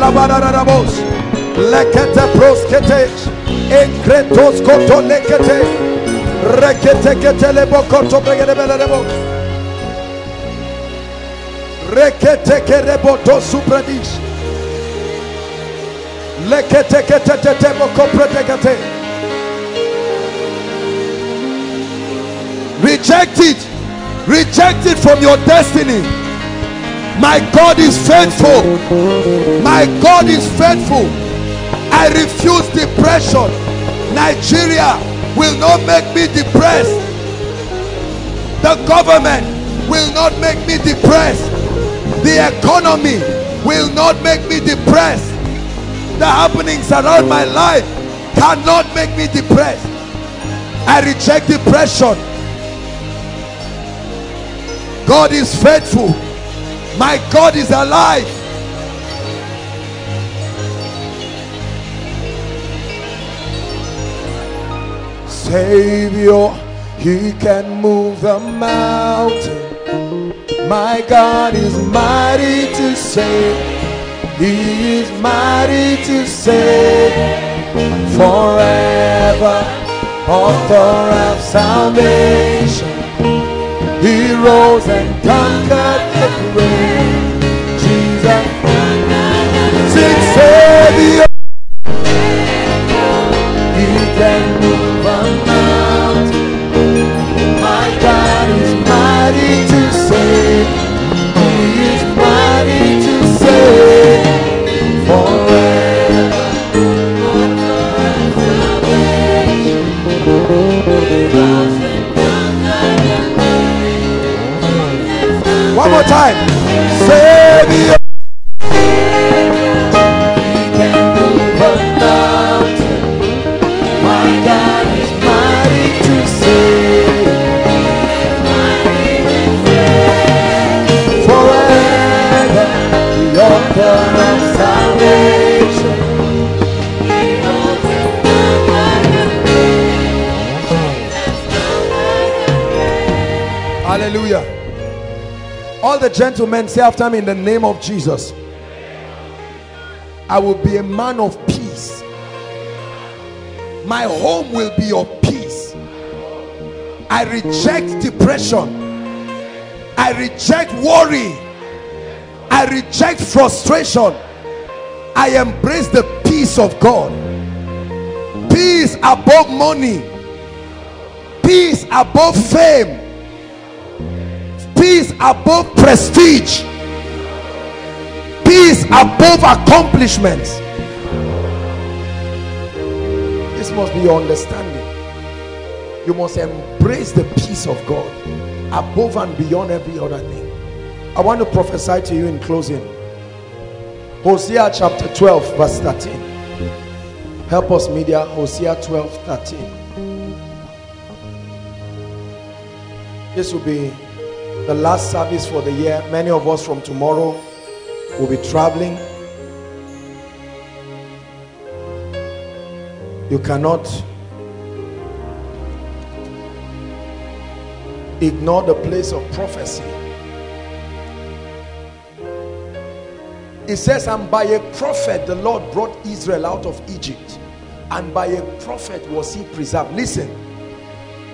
Reketeke reboto supradish. Leketeke tete boko protegate. Reject it. Reject it from your destiny. My God is faithful. My God is faithful. I refuse depression. Nigeria will not make me depressed. The government will not make me depressed. The economy will not make me depressed. The happenings around my life cannot make me depressed. I reject depression. God is faithful. My God is alive. Savior, he can move the mountain. My God is mighty to save. He is mighty to save. Forever, author of salvation. He rose and conquered the grave. Jesus, sing, Savior. He can move. One more time. Savior. Hallelujah. All the gentlemen, say after me, in the name of Jesus, I will be a man of peace. My home will be of peace. I reject depression. I reject worry. I reject frustration. I embrace the peace of God. Peace above money. Peace above fame. Peace above prestige. Peace above accomplishments. This must be your understanding. You must embrace the peace of God above and beyond every other thing. I want to prophesy to you in closing. Hosea chapter twelve verse thirteen. Help us, media. Hosea twelve thirteen. This will be the last service for the year. Many of us from tomorrow will be traveling. You cannot ignore the place of prophecy. It says, and by a prophet the Lord brought Israel out of Egypt, and by a prophet was he preserved. Listen,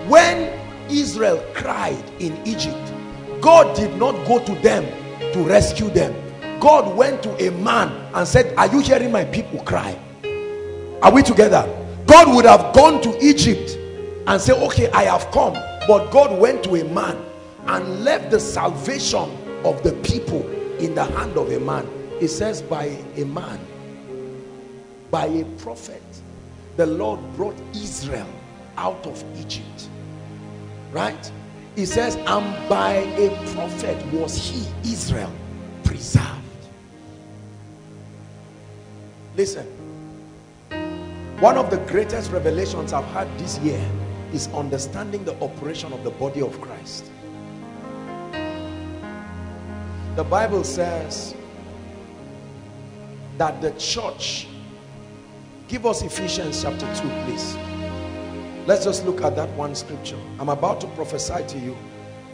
when Israel cried in Egypt, God did not go to them to rescue them. God went to a man and said, are you hearing my people cry? Are we together? God would have gone to Egypt and said, okay, I have come. But God went to a man and left the salvation of the people in the hand of a man. It says, by a man, by a prophet, the Lord brought Israel out of Egypt. Right? It says, and by a prophet was he, Israel, preserved. Listen, one of the greatest revelations I've had this year is understanding the operation of the body of Christ. The Bible says that the church, give us Ephesians chapter two, please. Let's just look at that one scripture. I'm about to prophesy to you,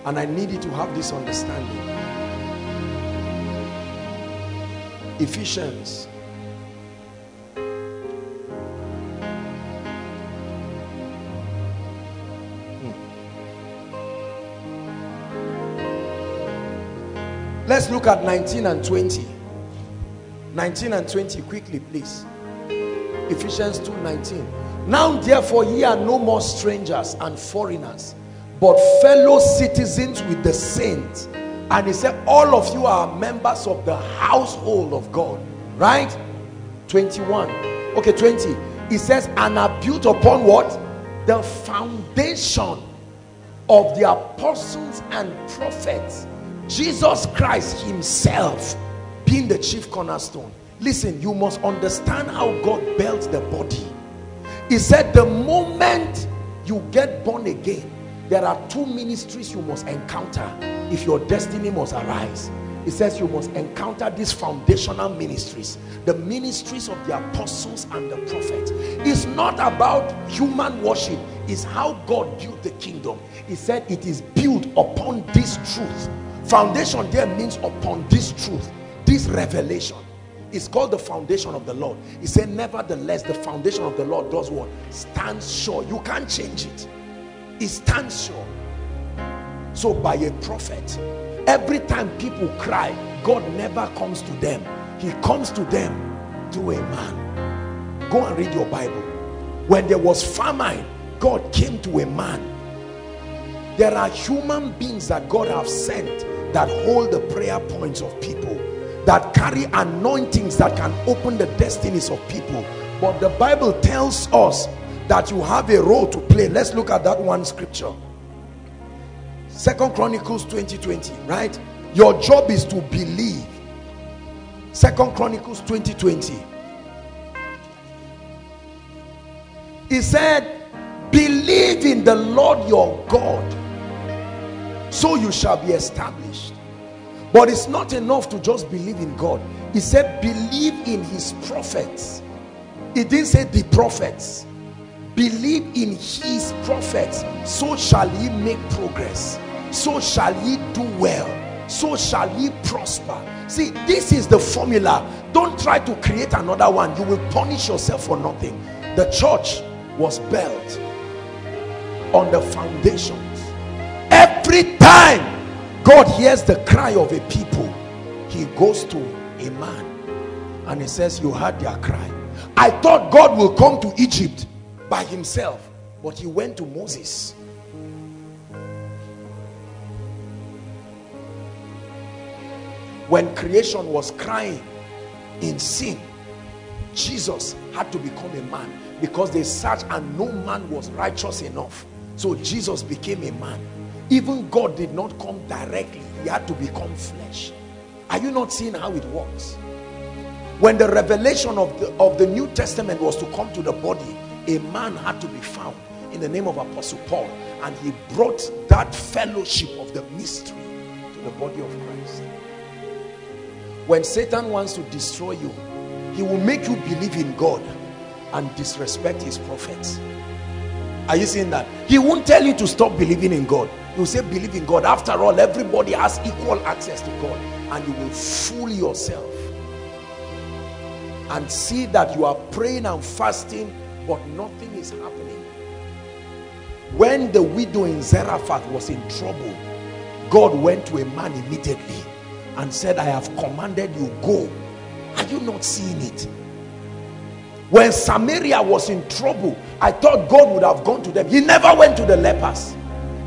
and I need you to have this understanding. Ephesians. Hmm. Let's look at nineteen and twenty. nineteen and twenty, quickly, please. Ephesians two nineteen. Now therefore ye are no more strangers and foreigners, but fellow citizens with the saints. And he said, all of you are members of the household of God. Right? twenty-one. Okay, twenty. He says, and are built upon what? The foundation of the apostles and prophets. Jesus Christ himself being the chief cornerstone. Listen, you must understand how God built the body. He said, the moment You get born again. There are two ministries you must encounter if your destiny must arise. It says you must encounter these foundational ministries, the ministries of the apostles and the prophets. It's not about human worship, it's how God built the kingdom. He said it is built upon this truth. Foundation there means upon this truth, this revelation. It's called the foundation of the Lord. He said, nevertheless, the foundation of the Lord does what? Stands sure. You can't change it. It stands sure. So by a prophet, every time people cry, God never comes to them. He comes to them through a man. Go and read your Bible. When there was famine, God came to a man. There are human beings that God have sent that hold the prayer points of people, that carry anointings that can open the destinies of people. But the Bible tells us that you have a role to play. Let's look at that one scripture. Second Chronicles twenty twenty, right? Your job is to believe. Second Chronicles twenty twenty. He said, believe in the Lord your God, so you shall be established. But it's not enough to just believe in God. He said, believe in his prophets. He didn't say the prophets. Believe in his prophets, so shall he make progress, so shall he do well, so shall he prosper. See, this is the formula. Don't try to create another one. You will punish yourself for nothing. The church was built on the foundations. Every time God hears the cry of a people, he goes to a man and he says, you heard their cry. I thought God will come to Egypt by himself, but he went to Moses. When creation was crying in sin, Jesus had to become a man, because they searched and no man was righteous enough. So Jesus became a man. Even God did not come directly. He had to become flesh. Are you not seeing how it works? When the revelation of the, of the New Testament was to come to the body, a man had to be found in the name of Apostle Paul, and he brought that fellowship of the mystery to the body of Christ. When Satan wants to destroy you, he will make you believe in God and disrespect his prophets. Are you seeing that? He won't tell you to stop believing in God. He'll say, believe in God. After all, everybody has equal access to God. And you will fool yourself and see that you are praying and fasting, but nothing is happening. When the widow in Zarephath was in trouble, God went to a man immediately and said, I have commanded you, go. Are you not seeing it? When Samaria was in trouble, I thought God would have gone to them. He never went to the lepers.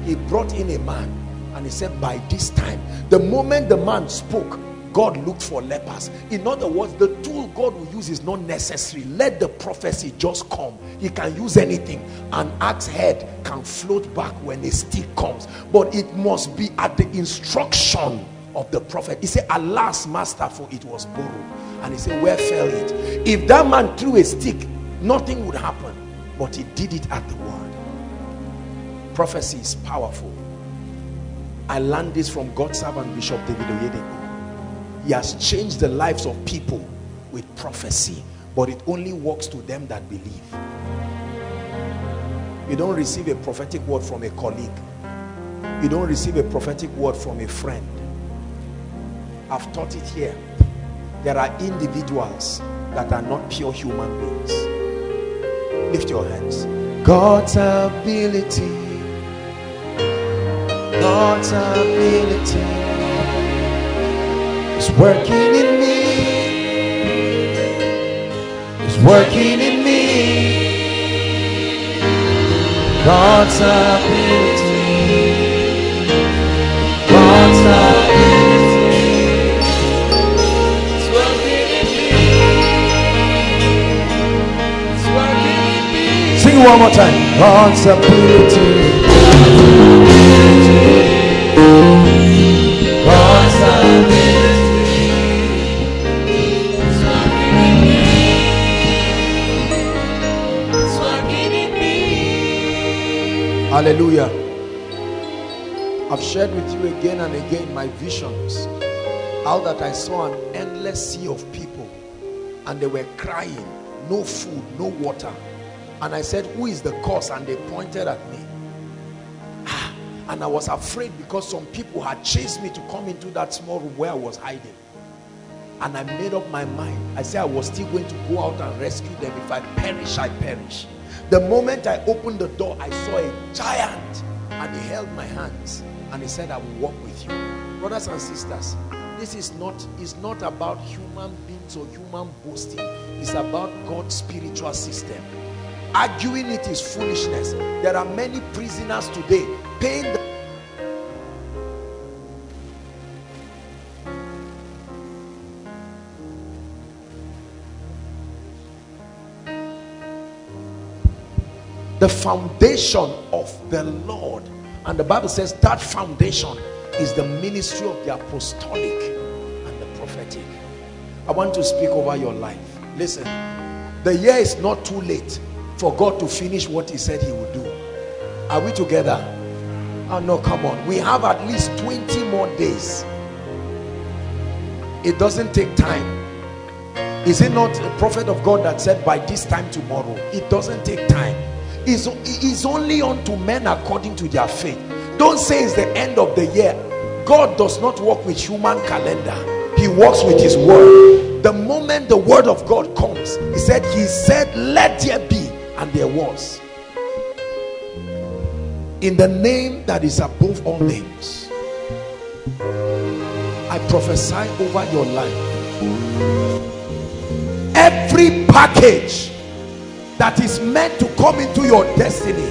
He brought in a man and he said, by this time, the moment the man spoke, God looked for lepers. In other words, the tool God will use is not necessary. Let the prophecy just come. He can use anything. An axe head can float back when a stick comes, but it must be at the instruction of the prophet. He said, alas, master, for it was borrowed. And he said, where fell it? If that man threw a stick, nothing would happen. But he did it at the word. Prophecy is powerful. I learned this from God's servant, Bishop David Oyedepo. He has changed the lives of people with prophecy, but it only works to them that believe. You don't receive a prophetic word from a colleague. You don't receive a prophetic word from a friend. I've taught it here. There are individuals that are not pure human beings. Lift your hands. God's ability. God's ability is working in me. It's working in me. God's ability. God's ability. One more time. God's ability. God's ability. It's working in me. It's working in me. Hallelujah. I've shared with you again and again my visions, how that I saw an endless sea of people and they were crying, no food, no water. And I said, who is the cause? And they pointed at me. Ah, and I was afraid because some people had chased me to come into that small room where I was hiding. And I made up my mind. I said I was still going to go out and rescue them. If I perish, I perish. The moment I opened the door, I saw a giant and he held my hands and he said, I will walk with you. Brothers and sisters, this is not, it's not about human beings or human boasting. It's about God's spiritual system. Arguing it is foolishness. There are many prisoners today paying the The foundation of the Lord, and the Bible says that foundation is the ministry of the apostolic and the prophetic. I want to speak over your life. Listen, the year is not too late for God to finish what he said he would do. Are we together? Oh no, come on. We have at least twenty more days. It doesn't take time. Is it not a prophet of God that said by this time tomorrow? It doesn't take time. Is is only unto men according to their faith. Don't say it's the end of the year. God does not work with human calendar. He works with his word. The moment the word of God comes, he said, he said, let there be, and there was. In the name that is above all names, I prophesy over your life. Every package that is meant to come into your destiny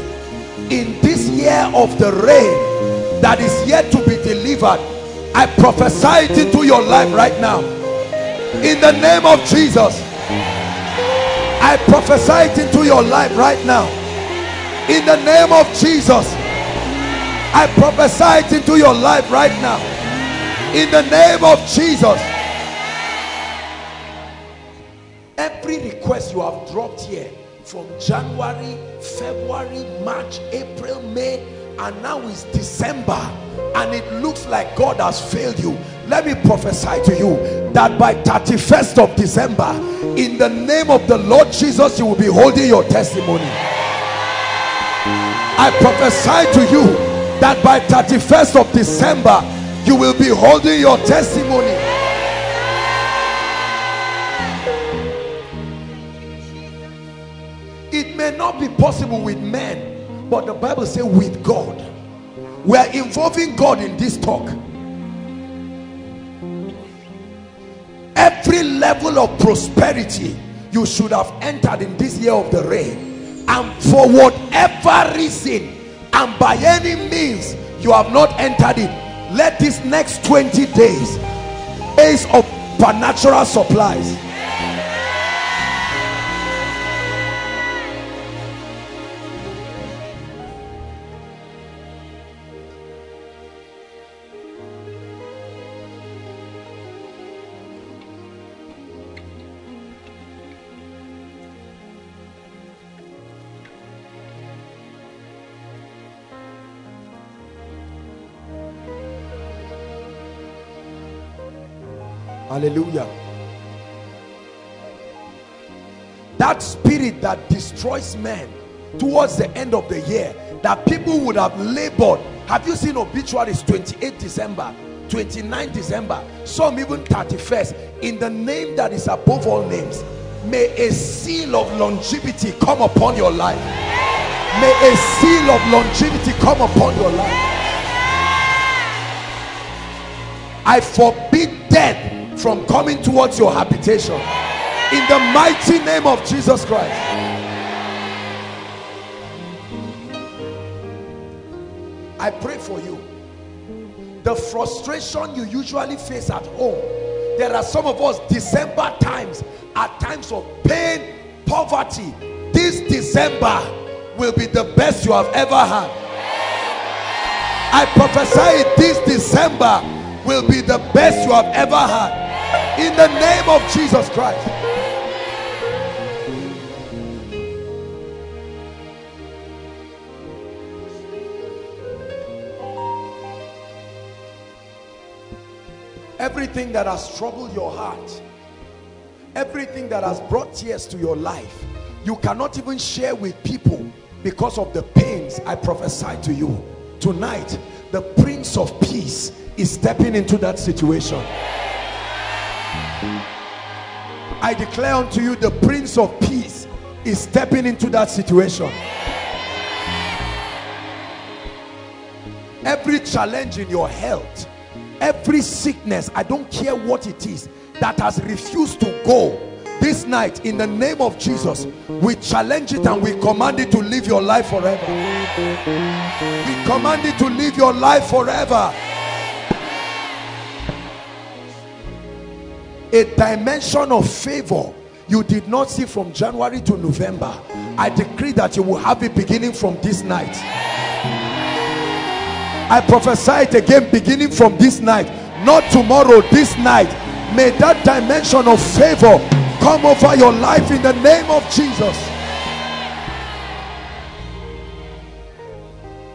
in this year of the rain that is yet to be delivered, I prophesy it into your life right now in the name of Jesus. I prophesy it into your life right now in the name of Jesus. I prophesy it into your life right now in the name of Jesus. Every request you have dropped here from January, February, March, April, May, and now it's December, and it looks like God has failed you. Let me prophesy to you that by thirty-first of December, in the name of the Lord Jesus, you will be holding your testimony. I prophesy to you that by thirty-first of December, you will be holding your testimony. It may not be possible with men, but the Bible says with God. We are involving God in this talk. Every level of prosperity you should have entered in this year of the rain, and for whatever reason and by any means you have not entered it, let these next twenty days days of supernatural supplies. Hallelujah. That spirit that destroys men towards the end of the year, that people would have labored. Have you seen obituaries twenty-eighth December, twenty-ninth December, some even thirty-first? In the name that is above all names, may a seal of longevity come upon your life. May a seal of longevity come upon your life. I forbid death from coming towards your habitation in the mighty name of Jesus Christ. I pray for you. The frustration you usually face at home, there are some of us, December times are times of pain, poverty. This December will be the best you have ever had. I prophesy this December will be the best you have ever had. In the name of Jesus Christ. Everything that has troubled your heart, everything that has brought tears to your life, you cannot even share with people because of the pains. I prophesy to you tonight, the Prince of Peace is stepping into that situation. I declare unto you, the Prince of Peace is stepping into that situation. Every challenge in your health, every sickness, I don't care what it is, that has refused to go, this night, in the name of Jesus, we challenge it and we command it to live your life forever. We command it to live your life forever. A dimension of favor you did not see from January to November, I decree that you will have it beginning from this night. I prophesy it again, beginning from this night, not tomorrow, this night. May that dimension of favor come over your life in the name of Jesus.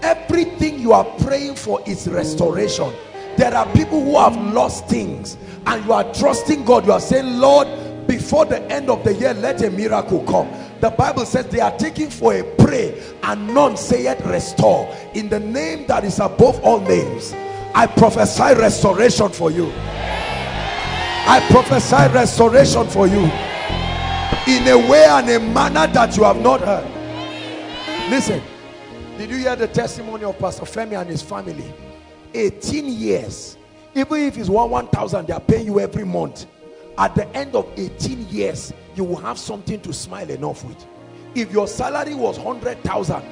Everything you are praying for is restoration. There are people who have lost things, and you are trusting God. You are saying, Lord, before the end of the year, let a miracle come. The Bible says they are taking for a prey, and none sayeth restore. In the name that is above all names, I prophesy restoration for you. I prophesy restoration for you in a way and a manner that you have not heard. Listen, did you hear the testimony of Pastor Femi and his family? eighteen years, even if it's one one thousand, they are paying you every month. At the end of eighteen years, you will have something to smile enough with. If your salary was hundred thousand,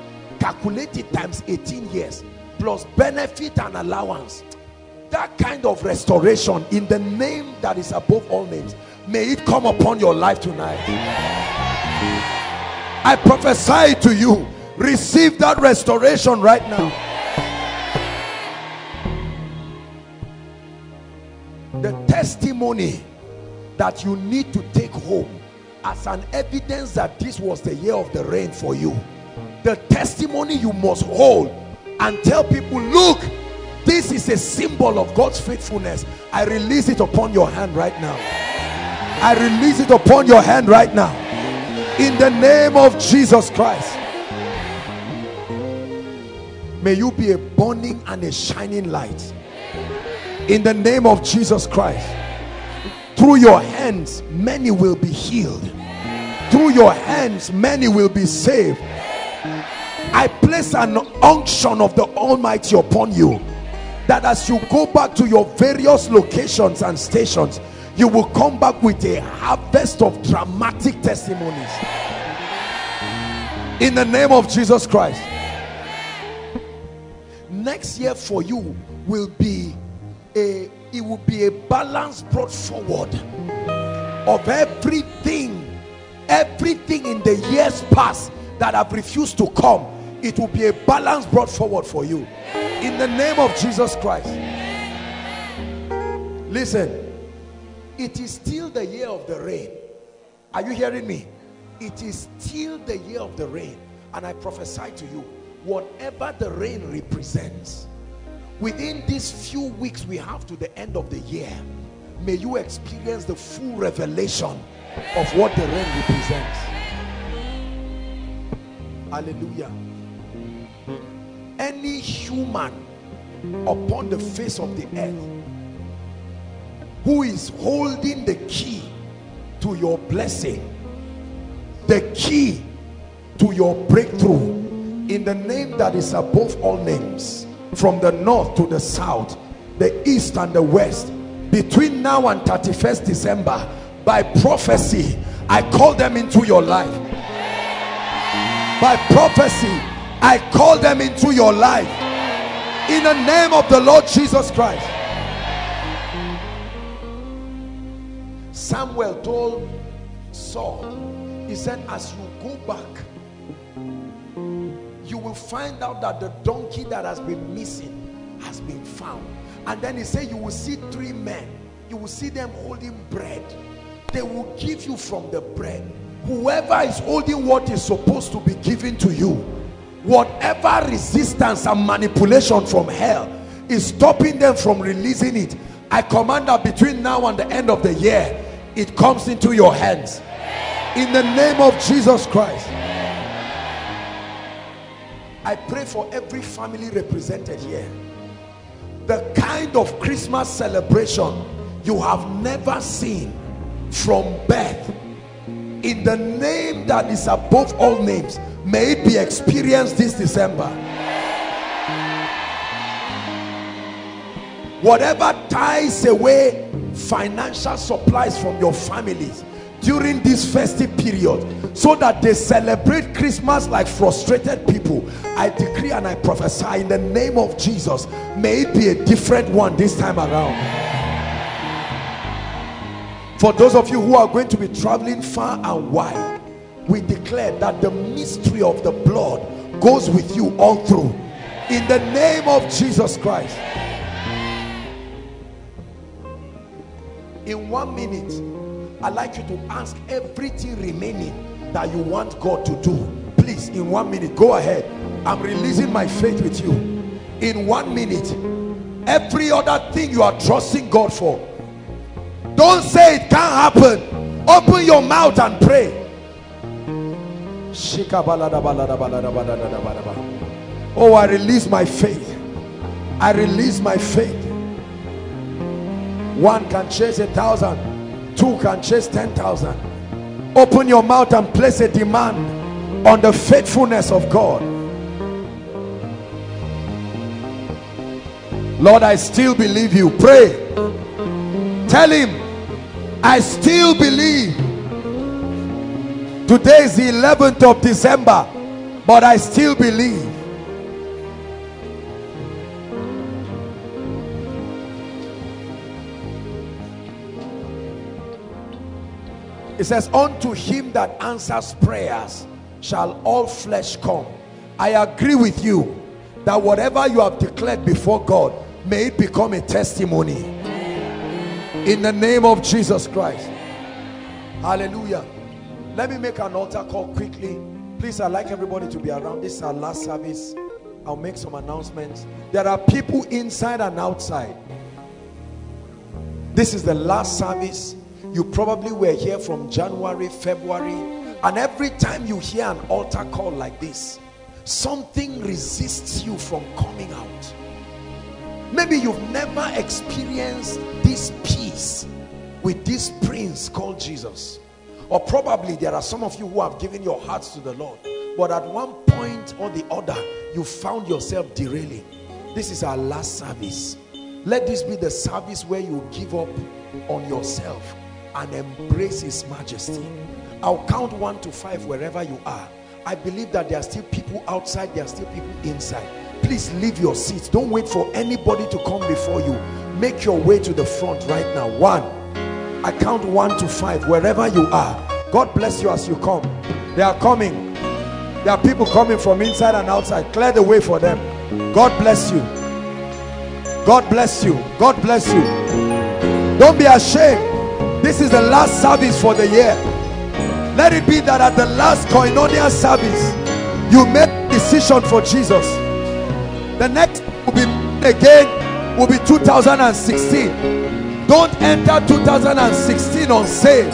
calculate it times eighteen years plus benefit and allowance. That kind of restoration, in the name that is above all names, may it come upon your life tonight. I prophesy to you, receive that restoration right now. The testimony that you need to take home as an evidence that this was the year of the rain for you, the testimony you must hold and tell people, look, this is a symbol of God's faithfulness. I release it upon your hand right now. I release it upon your hand right now. In the name of Jesus Christ. May you be a burning and a shining light. In the name of Jesus Christ. Through your hands, many will be healed. Through your hands, many will be saved. I place an unction of the Almighty upon you, that as you go back to your various locations and stations, you will come back with a harvest of dramatic testimonies. In the name of Jesus Christ. Next year for you will be a, it will be a balance brought forward of everything, everything in the years past that have refused to come. It will be a balance brought forward for you. In the name of Jesus Christ. Listen, it is still the year of the rain. Are you hearing me? It is still the year of the rain. And I prophesy to you, whatever the rain represents, within these few weeks we have to the end of the year, may you experience the full revelation of what the rain represents. Hallelujah. Any human upon the face of the earth who is holding the key to your blessing, the key to your breakthrough, in the name that is above all names, from the north to the south, the east and the west, between now and thirty-first December, by prophecy, I call them into your life. By prophecy, I call them into your life in the name of the Lord Jesus Christ. Samuel told Saul, he said, as you go back, you will find out that the donkey that has been missing has been found. And then he said, you will see three men. You will see them holding bread. They will give you from the bread. Whoever is holding what is supposed to be given to you, whatever resistance and manipulation from hell is stopping them from releasing it, I command that between now and the end of the year, it comes into your hands. In the name of Jesus Christ. I pray for every family represented here. The kind of Christmas celebration you have never seen from birth. In the name that is above all names, may it be experienced this December. Whatever ties away financial supplies from your families during this festive period, so that they celebrate Christmas like frustrated people, I decree and I prophesy in the name of Jesus, may it be a different one this time around. For those of you who are going to be traveling far and wide, we declare that the mystery of the blood goes with you all through, in the name of Jesus Christ. In one minute, I'd like you to ask everything remaining that you want God to do. Please, in one minute, go ahead. I'm releasing my faith with you. In one minute, every other thing you are trusting God for, don't say it can't happen. Open your mouth and pray. Oh, I release my faith. I release my faith. One can chase a thousand, two can chase ten thousand. Open your mouth and place a demand on the faithfulness of God. Lord, I still believe you. Pray. Tell him, I still believe. Today is the eleventh of December, but I still believe. It says, unto him that answers prayers shall all flesh come. I agree with you that whatever you have declared before God, may it become a testimony. In the name of Jesus Christ. Hallelujah. Let me make an altar call quickly. Please, I'd like everybody to be around. This is our last service. I'll make some announcements. There are people inside and outside. This is the last service. You probably were here from January, February, and every time you hear an altar call like this, something resists you from coming out. Maybe you've never experienced this peace with this prince called Jesus. Or probably there are some of you who have given your hearts to the Lord, but at one point or the other, you found yourself derailing. This is our last service. Let this be the service where you give up on yourself and embrace his majesty. I'll count one to five wherever you are. I believe that there are still people outside, there are still people inside. Please leave your seats. Don't wait for anybody to come before you. Make your way to the front right now. One. I count one to five wherever you are. God bless you as you come. They are coming. There are people coming from inside and outside. Clear the way for them. God bless you. God bless you. God bless you. Don't be ashamed. This is the last service for the year. Let it be that at the last Koinonia service, you make a decision for Jesus. The next will be again will be two thousand sixteen. Don't enter two thousand sixteen on sale.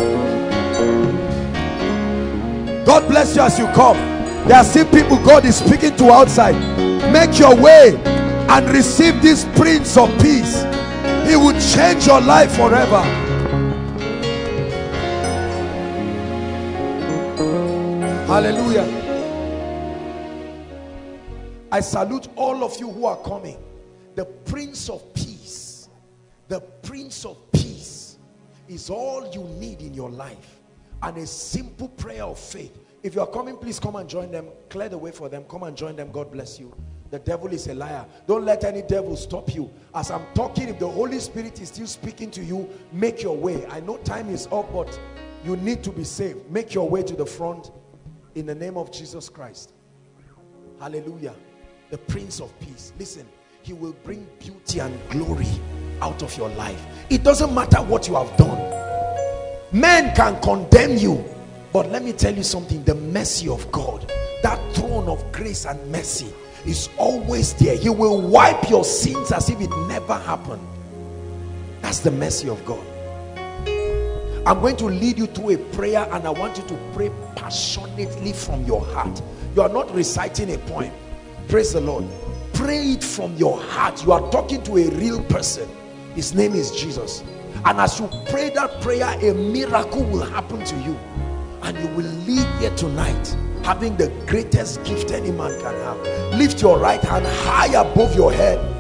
God bless you as you come. There are still people God is speaking to outside. Make your way and receive this Prince of Peace. He will change your life forever. Hallelujah. I salute all of you who are coming. The Prince of Peace, the Prince of Peace is all you need in your life, and a simple prayer of faith. If you are coming, please come and join them. Clear the way for them. Come and join them. God bless you. The devil is a liar. Don't let any devil stop you. As I'm talking, if the Holy Spirit is still speaking to you, make your way. I know time is up, but you need to be saved. Make your way to the front. In the name of Jesus Christ. Hallelujah. The Prince of Peace. Listen, he will bring beauty and glory out of your life. It doesn't matter what you have done. Men can condemn you, but let me tell you something. The mercy of God, that throne of grace and mercy, is always there. He will wipe your sins as if it never happened. That's That's the mercy of God. I'm going to lead you through a prayer, and I want you to pray passionately from your heart. You are not reciting a poem. Praise the Lord. Pray it from your heart. You are talking to a real person. His name is Jesus. And as you pray that prayer, a miracle will happen to you. And you will leave here tonight having the greatest gift any man can have. Lift your right hand high above your head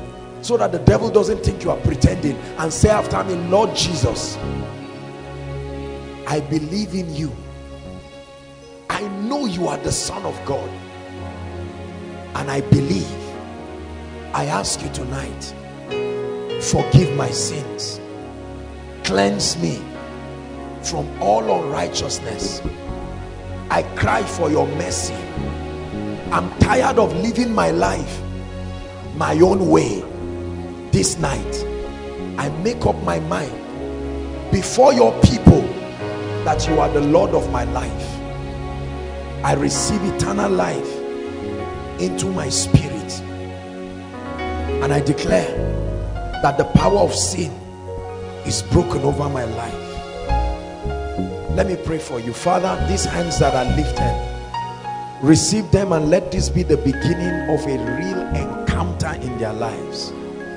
so that the devil doesn't think you are pretending, and say after me, Lord Jesus, I believe in you. I know you are the Son of God, and I believe. I ask you tonight, forgive my sins. Cleanse me from all unrighteousness. I cry for your mercy. I'm tired of living my life my own way. This night, I make up my mind before your people that you are the Lord of my life. I receive eternal life into my spirit, and I declare that the power of sin is broken over my life. Let me pray for you. Father, these hands that are lifted, receive them, and let this be the beginning of a real encounter in their lives.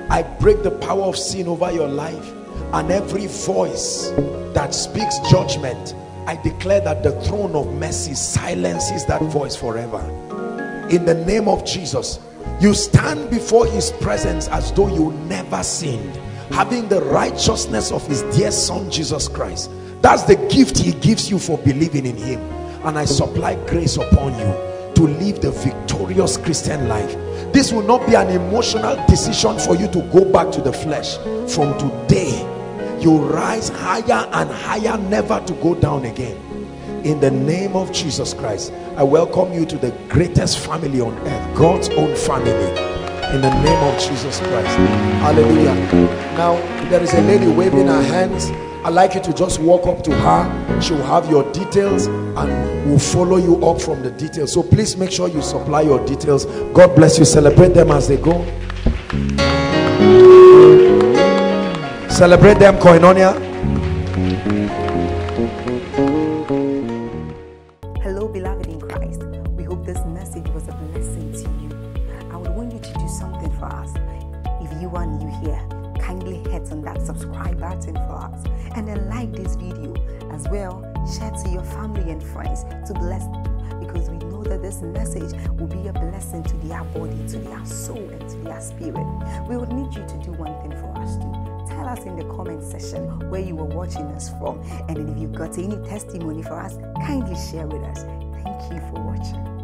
I break the power of sin over your life, and every voice that speaks judgment, I declare that the throne of mercy silences that voice forever. In the name of Jesus, you stand before his presence as though you never sinned, having the righteousness of his dear Son Jesus Christ. That's the gift he gives you for believing in him. And I supply grace upon you to live the victorious Christian life. This will not be an emotional decision for you to go back to the flesh. From today, you rise higher and higher, never to go down again. In the name of Jesus Christ, I welcome you to the greatest family on earth, God's own family. In the name of Jesus Christ. Hallelujah. Now, there is a lady waving her hands. I'd like you to just walk up to her. She'll have your details, and we'll follow you up from the details. So please make sure you supply your details. God bless you. Celebrate them as they go. Celebrate them, Koinonia. Hello, beloved in Christ. We hope this message was a blessing to you. I would want you to do something for us. If you are new here, kindly hit on that subscribe button for us, and then like this video as well. Share to your family and friends to bless them, because we know that this message will be a blessing to their body, to their soul, and to their spirit. We would need you to do one thing for us too. Tell us in the comment section where you were watching us from, and then if you got any testimony for us, kindly share with us. Thank you for watching.